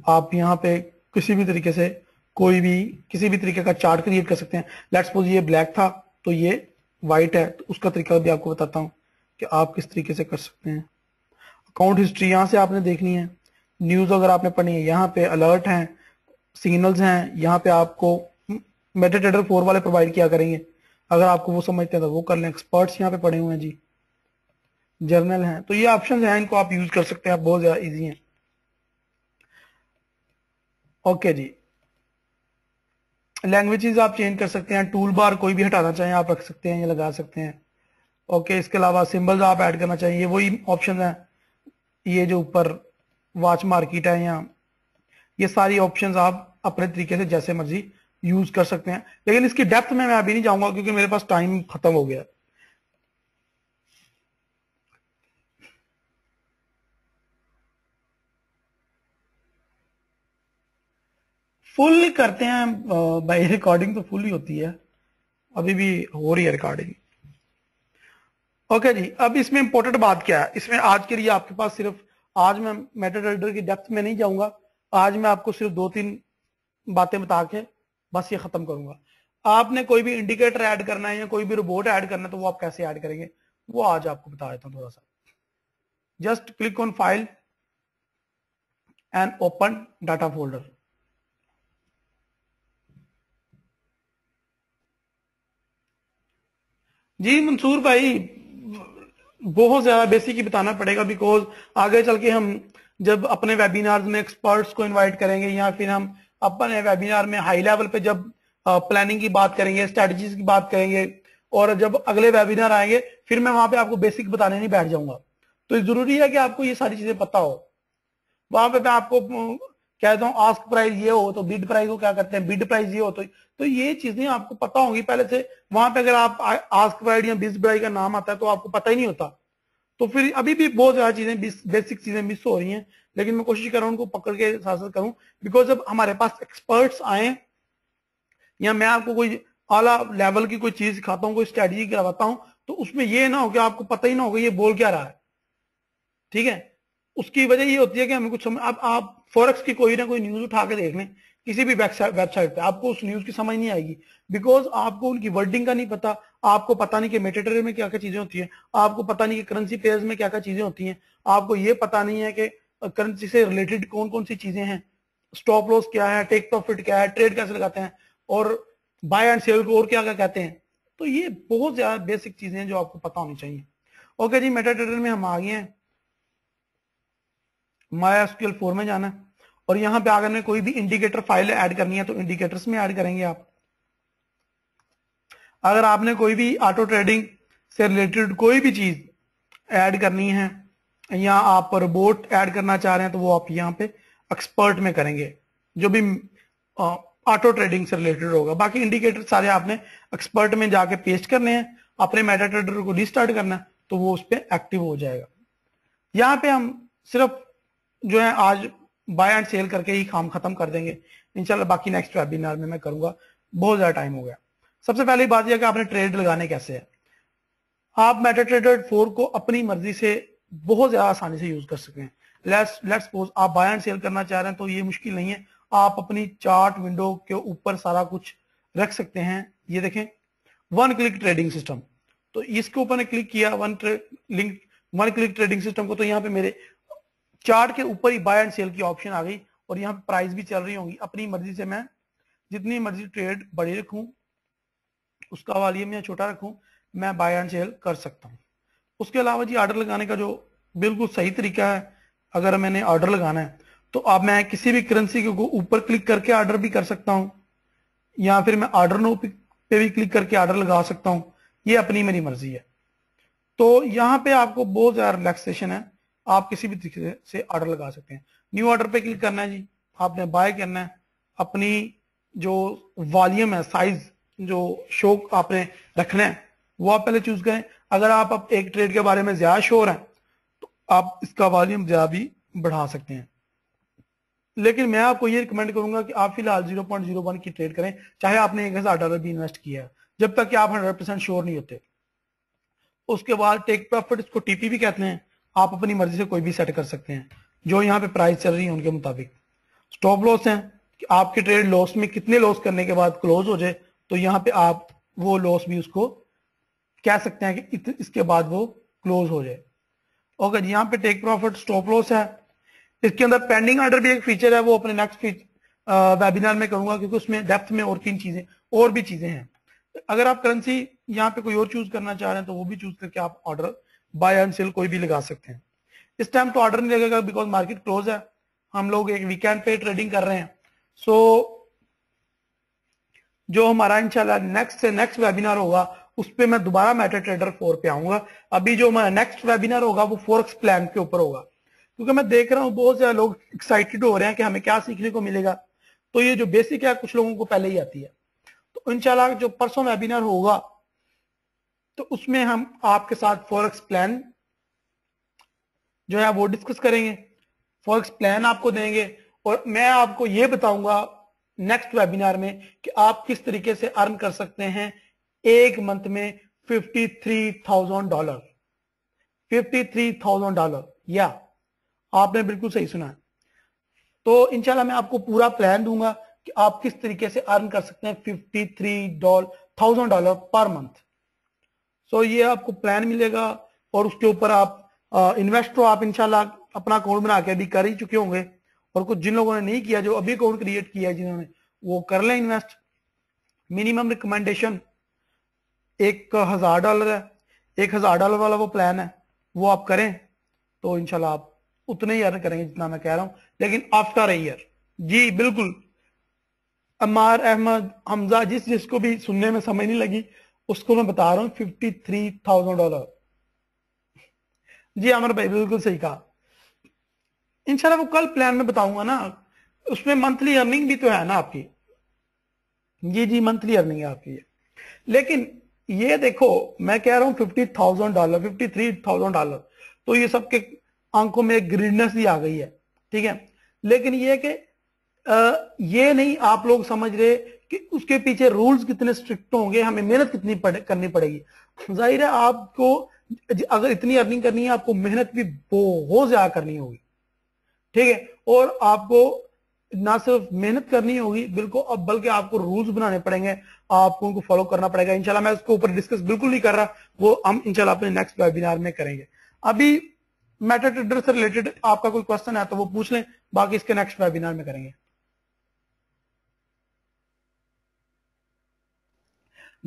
आप यहाँ पे किसी भी तरीके से कोई भी किसी भी तरीके का चार्ट क्रिएट कर सकते हैं। लेट्स सपोज ये ब्लैक था तो ये वाइट है, तो उसका तरीका भी आपको बताता हूँ कि आप किस तरीके से कर सकते हैं। अकाउंट हिस्ट्री यहाँ से आपने देखनी है, न्यूज अगर आपने पढ़नी है यहाँ पे अलर्ट हैं, सिग्नल्स हैं, यहाँ पे आपको मेटाट्रेडर फोर वाले प्रोवाइड किया करेंगे। अगर आपको वो समझते हैं तो वो कर लें, एक्सपर्ट्स यहाँ पे पड़े हुए हैं जी, जर्नल हैं, तो ये ऑप्शंस हैं इनको आप यूज कर सकते हैं, बहुत ज्यादा इजी हैं। ओके जी लैंग्वेजेस आप चेंज कर सकते हैं, टूल बार कोई भी हटाना चाहें आप रख सकते हैं या लगा सकते हैं। ओके इसके अलावा सिंबल्स आप ऐड करना चाहिए वही ऑप्शन है, ये जो ऊपर वॉच मार्केट है या ये सारी ऑप्शंस आप अपने तरीके से जैसे मर्जी यूज कर सकते हैं। लेकिन इसकी डेप्थ में मैं अभी नहीं जाऊंगा क्योंकि मेरे पास टाइम खत्म हो गया। फुल करते हैं भाई, रिकॉर्डिंग तो फुल ही होती है, अभी भी हो रही है रिकॉर्डिंग। ओके जी अब इसमें इम्पोर्टेंट बात क्या है, इसमें आज के लिए आपके पास सिर्फ आज मैं मेटाट्रेडर की डेप्थ में नहीं जाऊंगा, आज मैं आपको सिर्फ दो तीन बातें बता के बस ये खत्म करूंगा। आपने कोई भी इंडिकेटर ऐड करना है या कोई भी रोबोट ऐड करना है तो वो आप कैसे ऐड करेंगे वो आज आपको बता देता हूँ थोड़ा सा। Just click on file and open data folder. जी मंसूर भाई बहुत ज्यादा बेसिक ही बताना पड़ेगा, बिकॉज आगे चल के हम जब अपने वेबिनार्स में एक्सपर्ट्स को इनवाइट करेंगे या फिर हम अपने वेबिनार में हाई लेवल पे जब प्लानिंग की बात करेंगे, स्ट्रेटजीज की बात करेंगे और जब अगले वेबिनार आएंगे फिर मैं वहां पे आपको बेसिक बताने नहीं बैठ जाऊंगा। तो जरूरी है कि आपको ये सारी चीजें पता हो। वहां पे मैं आपको कहता हूँ आस्क प्राइस ये हो तो बिड प्राइस को क्या करते हैं, बिड प्राइस ये हो तो, तो ये चीजें आपको पता होंगी पहले से। वहां पे अगर आप आस्क प्राइस या बिड प्राइस का नाम आता है तो आपको पता ही नहीं होता, तो फिर अभी भी बहुत ज्यादा चीजें बेसिक चीजें मिस हो रही हैं। लेकिन मैं कोशिश कर रहा हूँ उनको पकड़ के साथ साथ करूँ, बिकॉज जब हमारे पास एक्सपर्ट्स आए या मैं आपको कोई आला लेवल की कोई चीज सिखाता हूँ, कोई स्ट्रेटजी करवाता हूँ, तो उसमें ये ना हो कि आपको पता ही ना होगा ये बोल क्या रहा है। ठीक है, उसकी वजह ये होती है कि हमें कुछ समझ, अब आप फॉरेक्स की कोई ना कोई न्यूज उठा के देख लें किसी भी वेबसाइट पे, आपको उस न्यूज की समझ नहीं आएगी, बिकॉज आपको उनकी वर्डिंग का नहीं पता, आपको पता नहीं कि मेटाट्रेडर में क्या क्या चीजें होती है, आपको पता नहीं कि करेंसी पेयर्स में क्या क्या चीजें होती हैं, आपको ये पता नहीं है कि करेंसी से रिलेटेड कौन कौन सी चीजें हैं, स्टॉप लॉस क्या है, टेक प्रॉफिट क्या है, ट्रेड कैसे लगाते हैं और बाय एंड सेल को और क्या क्या कहते हैं। तो ये बहुत ज्यादा बेसिक चीजें हैं जो आपको पता होनी चाहिए। ओके जी, मेटाट्रेडर में हम आ गए हैं, माया एसक्यूएल फोर में जाना है और यहाँ पे अगर हमें कोई भी इंडिकेटर फाइल ऐड करनी है तो इंडिकेटर्स में ऐड करेंगे आप। अगर आपने कोई भी ऑटो ट्रेडिंग से रिलेटेड कोई भी चीज ऐड करनी है या आप रोबोट ऐड करना चाह रहे हैं तो वो आप यहाँ पे एक्सपर्ट में करेंगे, जो भी ऑटो ट्रेडिंग से रिलेटेड होगा। बाकी इंडिकेटर सारे आपने एक्सपर्ट में जाके पेस्ट करने हैं, अपने मेटाट्रेडर को रिस्टार्ट करना है तो वो उस पर एक्टिव हो जाएगा। यहाँ पे हम सिर्फ जो है आज बाय एंड सेल करके ही काम खत्म कर देंगे इंशाल्लाह, बाकी नेक्स्ट वेबिनार में मैं करूंगा, बहुत ज्यादा टाइम हो गया। सबसे पहली बात यह कि आपने ट्रेड लगाने कैसे है। आप मेटाट्रेडर फोर को अपनी मर्जी से बहुत ज्यादा आसानी से यूज कर सकते हैं। लेट्स लेट्स सपोज आप बाय एंड सेल करना चाह रहे हैं तो ये मुश्किल नहीं है, आप अपनी चार्ट विंडो के ऊपर सारा कुछ रख सकते हैं। ये देखें वन क्लिक ट्रेडिंग सिस्टम, तो इसके ऊपर ने क्लिक किया one link one click trading system को, तो यहाँ पे मेरे चार्ट के ऊपर ही बाय एंड सेल की ऑप्शन आ गई और यहाँ पे प्राइस भी चल रही होंगी। अपनी मर्जी से मैं जितनी मर्जी ट्रेड बड़ी रखूं, उसका वॉल्यूम या छोटा रखूं, मैं बाय एंड सेल कर सकता हूँ। उसके अलावा जी ऑर्डर लगाने का जो बिल्कुल सही तरीका है, अगर मैंने ऑर्डर लगाना है तो अब मैं किसी भी करेंसी के ऊपर क्लिक करके ऑर्डर भी कर सकता हूँ या फिर मैं ऑर्डर नो पे भी क्लिक करके ऑर्डर लगा सकता हूँ, ये अपनी मेरी मर्जी है। तो यहाँ पे आपको बहुत ज्यादा रिलैक्सेशन है, आप किसी भी तरीके से ऑर्डर लगा सकते हैं। न्यू ऑर्डर पे क्लिक करना है जी, आपने बाय करना है, अपनी जो वॉल्यूम है साइज जो शो आपने रखना है वो आप पहले चूज करें। अगर आप एक ट्रेड के बारे में ज्यादा शोर है तो आप इसका वॉल्यूम ज्यादा भी बढ़ा सकते हैं, लेकिन मैं आपको ये रिकमेंड करूंगा कि आप फिलहाल ज़ीरो पॉइंट ज़ीरो वन की ट्रेड करें, चाहे आपने एक हजार डॉलर भी इन्वेस्ट किया है, जब तक कि आप हंड्रेड परसेंट श्योर नहीं होते। उसके बाद टेक प्रॉफिट, इसको टीपी भी कहते हैं, आप अपनी मर्जी से कोई भी सेट कर सकते हैं जो यहाँ पे प्राइस चल रही है उनके मुताबिक। स्टॉप लॉस है कि आपकी ट्रेड लॉस में कितने लॉस करने के बाद क्लोज हो जाए, तो यहाँ पे आप वो लॉस भी उसको कह सकते हैं कि इसके बाद वो क्लोज हो जाए। ओके जी, यहाँ पे टेक प्रॉफिट स्टॉप लॉस है, इसके अंदर पेंडिंग ऑर्डर भी एक फीचर है, वो अपने नेक्स्ट वेबिनार में करूंगा क्योंकि उसमें डेप्थ में और तीन चीजें और भी चीजें हैं। अगर आप करेंसी यहाँ पे कोई और चूज करना चाह रहे हैं तो वो भी चूज करके आप ऑर्डर बाय एंड सेल कोई भी लगा सकते हैं। इस टाइम तो ऑर्डर नहीं लगेगा बिकॉज मार्केट क्लोज है, हम लोग एक वीकेंड पे ट्रेडिंग कर रहे हैं। सो so, जो हमारा इंशाल्लाह नेक्स्ट से नेक्स्ट वेबिनार होगा उस पर मैं दोबारा मेटाट्रेडर फोर पे आऊंगा। अभी जो हमारा नेक्स्ट वेबिनार होगा वो फोरेक्स प्लान के ऊपर होगा, क्योंकि मैं देख रहा हूँ बहुत ज्यादा लोग एक्साइटेड हो रहे हैं कि हमें क्या सीखने को मिलेगा। तो ये जो बेसिक है कुछ लोगों को पहले ही आती है, तो इंशाल्लाह जो परसों वेबिनार होगा तो उसमें हम आपके साथ फॉरेक्स प्लान जो है वो डिस्कस करेंगे, फॉरेक्स प्लान आपको देंगे और मैं आपको ये बताऊंगा नेक्स्ट वेबिनार में कि आप किस तरीके से अर्न कर सकते हैं एक मंथ में fifty three thousand dollar. Fifty three thousand dollar, या आपने बिल्कुल सही सुना है। तो इंशाल्लाह मैं आपको पूरा प्लान दूंगा कि आप किस तरीके से अर्न कर सकते हैं fifty three thousand dollar per month. So ये आपको प्लान मिलेगा और उसके ऊपर आप इन्वेस्ट हो, आप इंशाल्लाह अपना अकाउंट बना के अभी कर ही चुके होंगे और कुछ जिन लोगों ने नहीं किया, जो अभी अकाउंट क्रिएट किया है जिन्होंने, वो कर लें इन्वेस्ट। मिनिमम रिकमेंडेशन एक हज़ार डॉलर है, एक हज़ार डॉलर वाला वो प्लान है, वो आप करें तो इंशाल्लाह आप उतने ही अर्न करेंगे जितना मैं कह रहा हूँ, लेकिन आफ्टर ए ईयर। जी बिल्कुल अमार अहमद हमजा, जिस जिसको भी सुनने में समझ नहीं लगी उसको मैं बता रहा हूँ फिफ्टी थ्री थाउजेंड डॉलर। जी अमर भाई बिल्कुल सही कहा, इंशाल्लाह वो कल प्लान में बताऊंगा ना, उसमें मंथली अर्निंग भी तो है ना आपकी। जी जी मंथली अर्निंग है आपकी, लेकिन ये देखो मैं कह रहा हूँ fifty thousand dollar fifty three thousand dollar तो ये सबके आंखों में एक ग्रीननेस भी आ गई है, ठीक है। लेकिन ये कि ये नहीं आप लोग समझ रहे कि उसके पीछे रूल्स कितने स्ट्रिक्ट होंगे, हमें मेहनत कितनी पड़े, करनी पड़ेगी। जाहिर है आपको अगर इतनी अर्निंग करनी है आपको मेहनत भी बहुत ज्यादा करनी होगी, ठीक है। और आपको ना सिर्फ मेहनत करनी होगी बिल्कुल, अब बल्कि आपको रूल्स बनाने पड़ेंगे, आपको उनको फॉलो करना पड़ेगा। इंशाल्लाह मैं उसके ऊपर डिस्कस बिल्कुल नहीं कर रहा, वो हम इंशाल्लाह अपने नेक्स्ट वेबिनार में करेंगे। अभी मेटाट्रेडर से रिलेटेड आपका कोई क्वेश्चन है तो वो पूछ लें, बाकी इसके नेक्स्ट वेबिनार में करेंगे।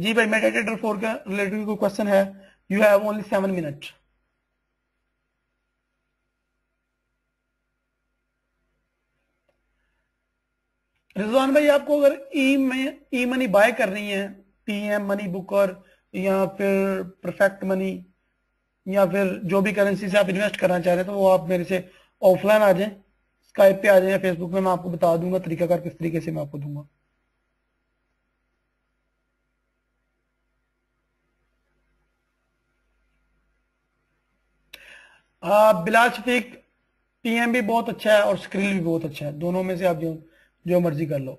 जी भाई मेटाट्रेडर फोर का रिलेटेड कोई क्वेश्चन है? You have only seven minute. Rizwan भाई आपको अगर ई में ई मनी बाय करनी है, पीएम मनी बुकर या फिर परफेक्ट मनी या फिर जो भी करेंसी से आप इन्वेस्ट करना चाह रहे हैं, तो वो आप मेरे से ऑफलाइन आ जाएं, स्काइप पे आ जाएं, फेसबुक में मैं आपको बता दूंगा तरीकाकार किस तरीके से मैं आपको दूंगा। हाँ बिलाल शफीक, पीएम भी बहुत अच्छा है और स्क्रिल भी बहुत अच्छा है, दोनों में से आप जो जो मर्जी कर लो।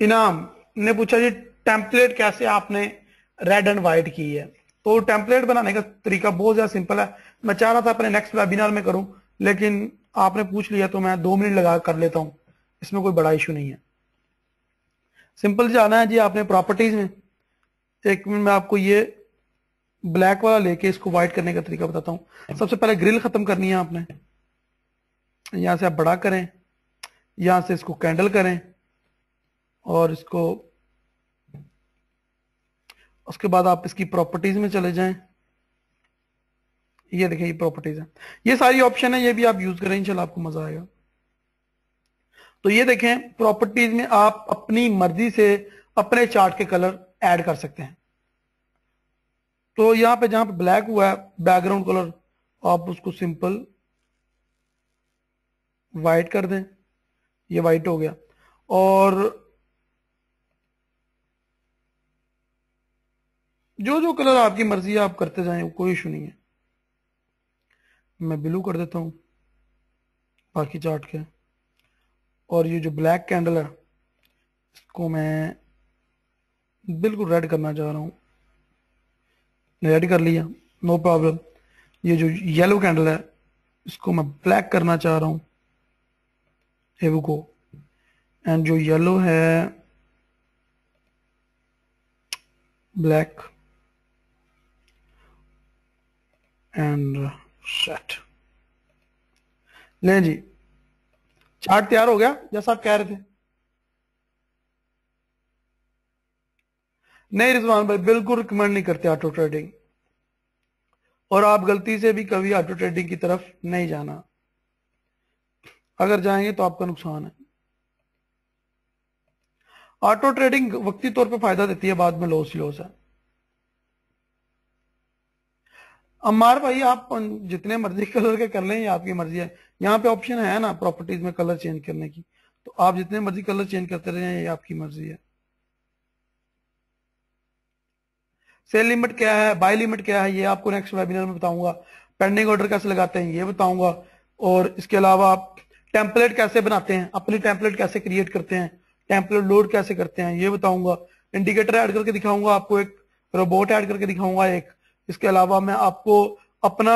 इनाम ने पूछा जी टेम्पलेट कैसे आपने रेड एंड वाइट की है, तो टेम्पलेट बनाने का तरीका बहुत ज्यादा सिंपल है। मैं चाह रहा था अपने नेक्स्ट वेबिनार में करूं, लेकिन आपने पूछ लिया तो मैं दो मिनट लगा कर लेता हूं, इसमें कोई बड़ा इशू नहीं है। सिंपल जाना है जी आपने प्रॉपर्टीज में, एक मिनट मैं आपको ये ब्लैक वाला लेके इसको व्हाइट करने का तरीका बताता हूं। सबसे पहले ग्रिल खत्म करनी है आपने, यहां से आप बड़ा करें, यहां से इसको कैंडल करें और इसको, उसके बाद आप इसकी प्रॉपर्टीज में चले जाएं। ये देखिए ये प्रॉपर्टीज है, ये सारी ऑप्शन है, ये भी आप यूज करें इंशाल्लाह आपको मजा आएगा। तो ये देखें प्रॉपर्टीज में आप अपनी मर्जी से अपने चार्ट के कलर ऐड कर सकते हैं। तो यहां पे जहां पे ब्लैक हुआ है बैकग्राउंड कलर, आप उसको सिंपल वाइट कर दें, ये वाइट हो गया। और जो जो कलर आपकी मर्जी है आप करते जाएं, कोई इशू नहीं है। मैं ब्लू कर देता हूं बाकी चार्ट के, और ये जो ब्लैक कैंडल है इसको मैं बिल्कुल रेड करना चाह रहा हूं, रेड कर लिया नो प्रॉब्लम। ये जो येलो कैंडल है इसको मैं ब्लैक करना चाह रहा हूं, हेव गो। एंड जो येलो है ब्लैक एंड शेट। ले जी चार्ट तैयार हो गया जैसा आप कह रहे थे। नहीं रिजवान भाई बिल्कुल रिकमेंड नहीं करते ऑटो ट्रेडिंग, और आप गलती से भी कभी ऑटो ट्रेडिंग की तरफ नहीं जाना, अगर जाएंगे तो आपका नुकसान है। ऑटो ट्रेडिंग वक्ती तौर पे फायदा देती है, बाद में लॉस ही लॉस है। अम्मार भाई आप जितने मर्जी कलर के कर लें, ये आपकी मर्जी है। यहाँ पे ऑप्शन है ना प्रॉपर्टीज में कलर चेंज करने की, तो आप जितने मर्जी कलर चेंज करते रहें, ये आपकी मर्जी है। सेल लिमिट क्या है, बाय लिमिट क्या है, ये आपको नेक्स्ट वेबिनार में बताऊंगा। पेंडिंग ऑर्डर कैसे लगाते हैं ये बताऊंगा, और इसके अलावा आप टेम्पलेट कैसे बनाते हैं, अपनी टेम्पलेट कैसे क्रिएट करते हैं, टेम्पलेट लोड कैसे करते हैं ये बताऊंगा। इंडिकेटर ऐड करके दिखाऊंगा आपको, एक रोबोट ऐड करके दिखाऊंगा एक। इसके अलावा मैं आपको अपना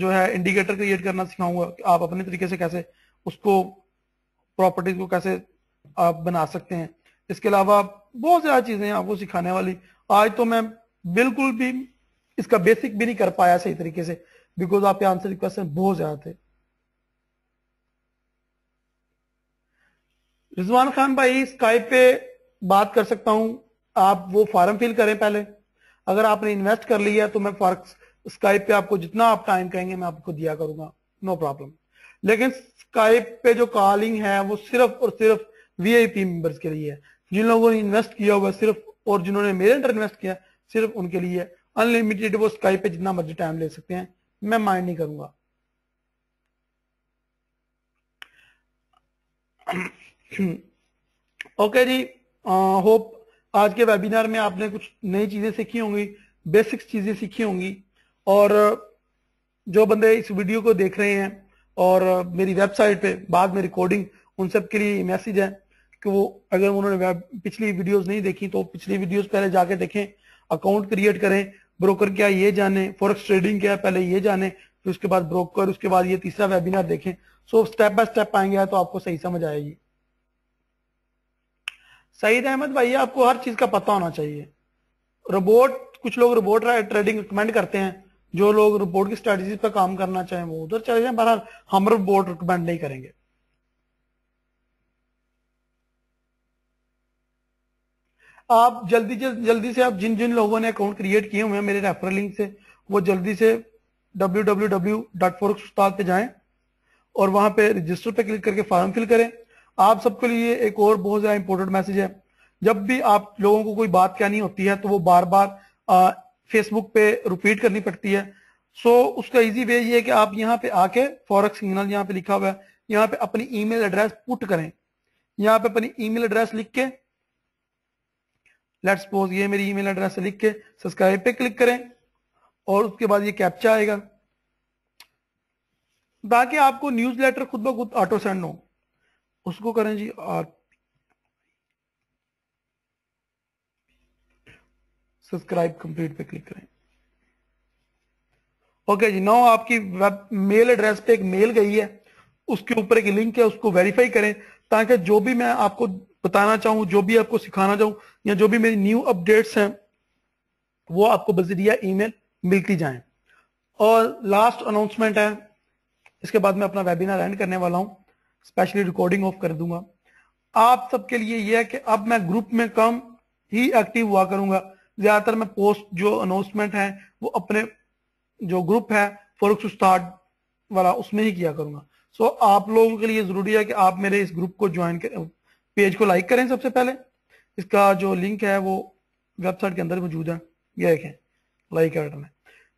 जो है इंडिकेटर क्रिएट करना सिखाऊंगा कि आप अपने तरीके से कैसे उसको प्रॉपर्टीज को कैसे आप बना सकते हैं। इसके अलावा बहुत सारी चीजें हैं आपको सिखाने वाली। आज तो मैं बिल्कुल भी इसका बेसिक भी नहीं कर पाया सही तरीके से, बिकॉज आपके आंसर क्वेश्चन बहुत ज्यादा थे। रिजवान खान भाई, स्काइप पे बात कर सकता हूं, आप वो फॉर्म फिल करें पहले। अगर आपने इन्वेस्ट कर लिया तो मैं फॉरेक्स स्काइप पे आपको जितना आप टाइम कहेंगे मैं आपको दिया करूंगा, नो प्रॉब्लम। लेकिन स्काइप पे जो कॉलिंग है वो सिर्फ और सिर्फ वीआईपी मेंबर्स के लिए है। जिन लोगों ने इन्वेस्ट किया हुआ सिर्फ और जिन्होंने मेरे अंडर इन्वेस्ट किया सिर्फ उनके लिए अनलिमिटेड वो स्काइप पे जितना मर्जी टाइम ले सकते हैं, मैं माइंड नहीं करूंगा। ओके जी, होप आज के वेबिनार में आपने कुछ नई चीजें सीखी होंगी, बेसिक्स चीजें सीखी होंगी। और जो बंदे इस वीडियो को देख रहे हैं और मेरी वेबसाइट पे बाद में रिकॉर्डिंग, उन सब के लिए मैसेज है कि वो अगर उन्होंने वेब पिछली वीडियोस नहीं देखी तो पिछली वीडियोस पहले जाके देखें, अकाउंट क्रिएट करें, ब्रोकर क्या ये जाने, फॉरेक्स ट्रेडिंग क्या है पहले ये जाने, फिर उसके बाद ब्रोकर, उसके बाद ये तीसरा वेबिनार देखें। सो स्टेप बाय स्टेप आएंगे तो आपको सही समझ आएगी। सईद अहमद भाई, आपको हर चीज का पता होना चाहिए। रोबोट, कुछ लोग रोबोट ट्रेडिंग रिकमेंड करते हैं, जो लोग रोबोट की स्ट्रेटेजी पर काम करना चाहें वो उधर चले जाएं, बहरहाल हम रोबोट रिकमेंड नहीं करेंगे। आप जल्दी जल्दी जल्दी से आप जिन जिन लोगों ने अकाउंट क्रिएट किए हुए हैं मेरे रेफरल लिंक से, वो जल्दी से W W W dot forex Ustaad पे जाएं और वहां पे रजिस्टर पे क्लिक करके फॉर्म फिल करें। आप सबके लिए एक और बहुत ज्यादा इंपॉर्टेंट मैसेज है, जब भी आप लोगों को कोई बात कहनी होती है तो वो बार बार फेसबुक पे रिपीट करनी पड़ती है। सो so, उसका इजी वे ये है कि आप यहाँ पे आके फॉरेक्स सिग्नल यहाँ पे लिखा हुआ है, यहाँ पे अपनी ईमेल एड्रेस पुट करें। यहाँ पे अपनी ईमेल एड्रेस लिख के, लेट्स सपोज ये मेरी ईमेल एड्रेस लिख के सब्सक्राइब पे क्लिक करें और उसके बाद ये कैप्चा आएगा ताकि आपको न्यूज़लेटर खुद ब खुद ऑटो सेंड हो, उसको करें जी। और सब्सक्राइब कंप्लीट पे क्लिक करें। ओके जी, नाउ आपकी वेब मेल एड्रेस पे एक मेल गई है, उसके ऊपर एक लिंक है, उसको वेरीफाई करें ताकि जो भी मैं आपको बताना चाहूं, जो भी आपको सिखाना चाहूं या जो भी मेरी न्यू अपडेट्स हैं वो आपको बजरिया ईमेल मिलती जाएं। और लास्ट अनाउंसमेंट है, इसके बाद मैं अपना वेबिनार एंड करने वाला हूं, स्पेशली रिकॉर्डिंग ऑफ कर दूंगा। आप सबके लिए यह है कि अब मैं ग्रुप में कम ही एक्टिव हुआ करूंगा, ज्यादातर मैं पोस्ट जो अनाउंसमेंट है वो अपने जो ग्रुप है फॉरेक्स उस्ताद वाला उसमें ही किया करूंगा। सो so, आप लोगों के लिए जरूरी है कि आप मेरे इस ग्रुप को ज्वाइन कर, पेज को लाइक करें। सबसे पहले इसका जो लिंक है वो वेबसाइट के अंदर मौजूद है, ये देखें लाइक का बटन है,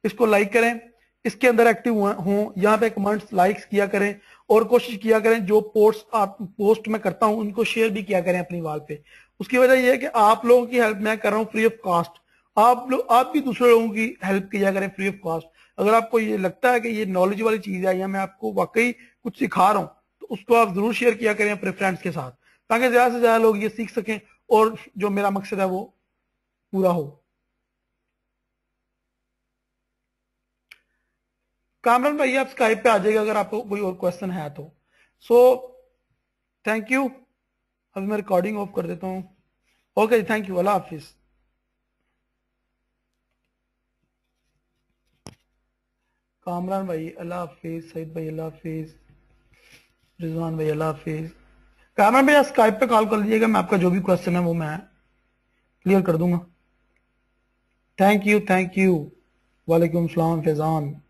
इसको लाइक करें, इसके अंदर एक्टिव हों। यहाँ पे कमेंट्स लाइक्स किया करें और कोशिश किया करें जो पोस्ट आप पोस्ट में करता हूं उनको शेयर भी किया करें अपनी वाल पे। उसकी वजह यह है कि आप लोगों की हेल्प मैं कर रहा हूँ फ्री ऑफ कॉस्ट। आप लोग आप भी दूसरे लोगों की हेल्प किया करें फ्री ऑफ कॉस्ट। अगर आपको ये लगता है कि ये नॉलेज वाली चीज है या मैं आपको वाकई कुछ सिखा रहा हूँ तो उसको आप जरूर शेयर किया करें अपने फ्रेंड्स के साथ ताकि ज्यादा से ज्यादा लोग ये सीख सकें और जो मेरा मकसद है वो पूरा हो। कामरान भाई, आप स्काइप पे आ जाइएगा अगर आपको कोई और क्वेश्चन है तो। सो थैंक यू, अब मैं रिकॉर्डिंग ऑफ कर देता हूँ। ओके, थैंक यू, अल्लाह हाफिज। कामरान भाई अल्लाह हाफिज, सईद भाई अल्लाह हाफिज, रिजवान भाई अल्लाह हाफिज। कामरान भाई, आप स्काइप पे कॉल कर लीजिएगा, मैं आपका जो भी क्वेश्चन है वो मैं क्लियर कर दूंगा। थैंक यू, थैंक यू, वालेकुम सलाम फैजान।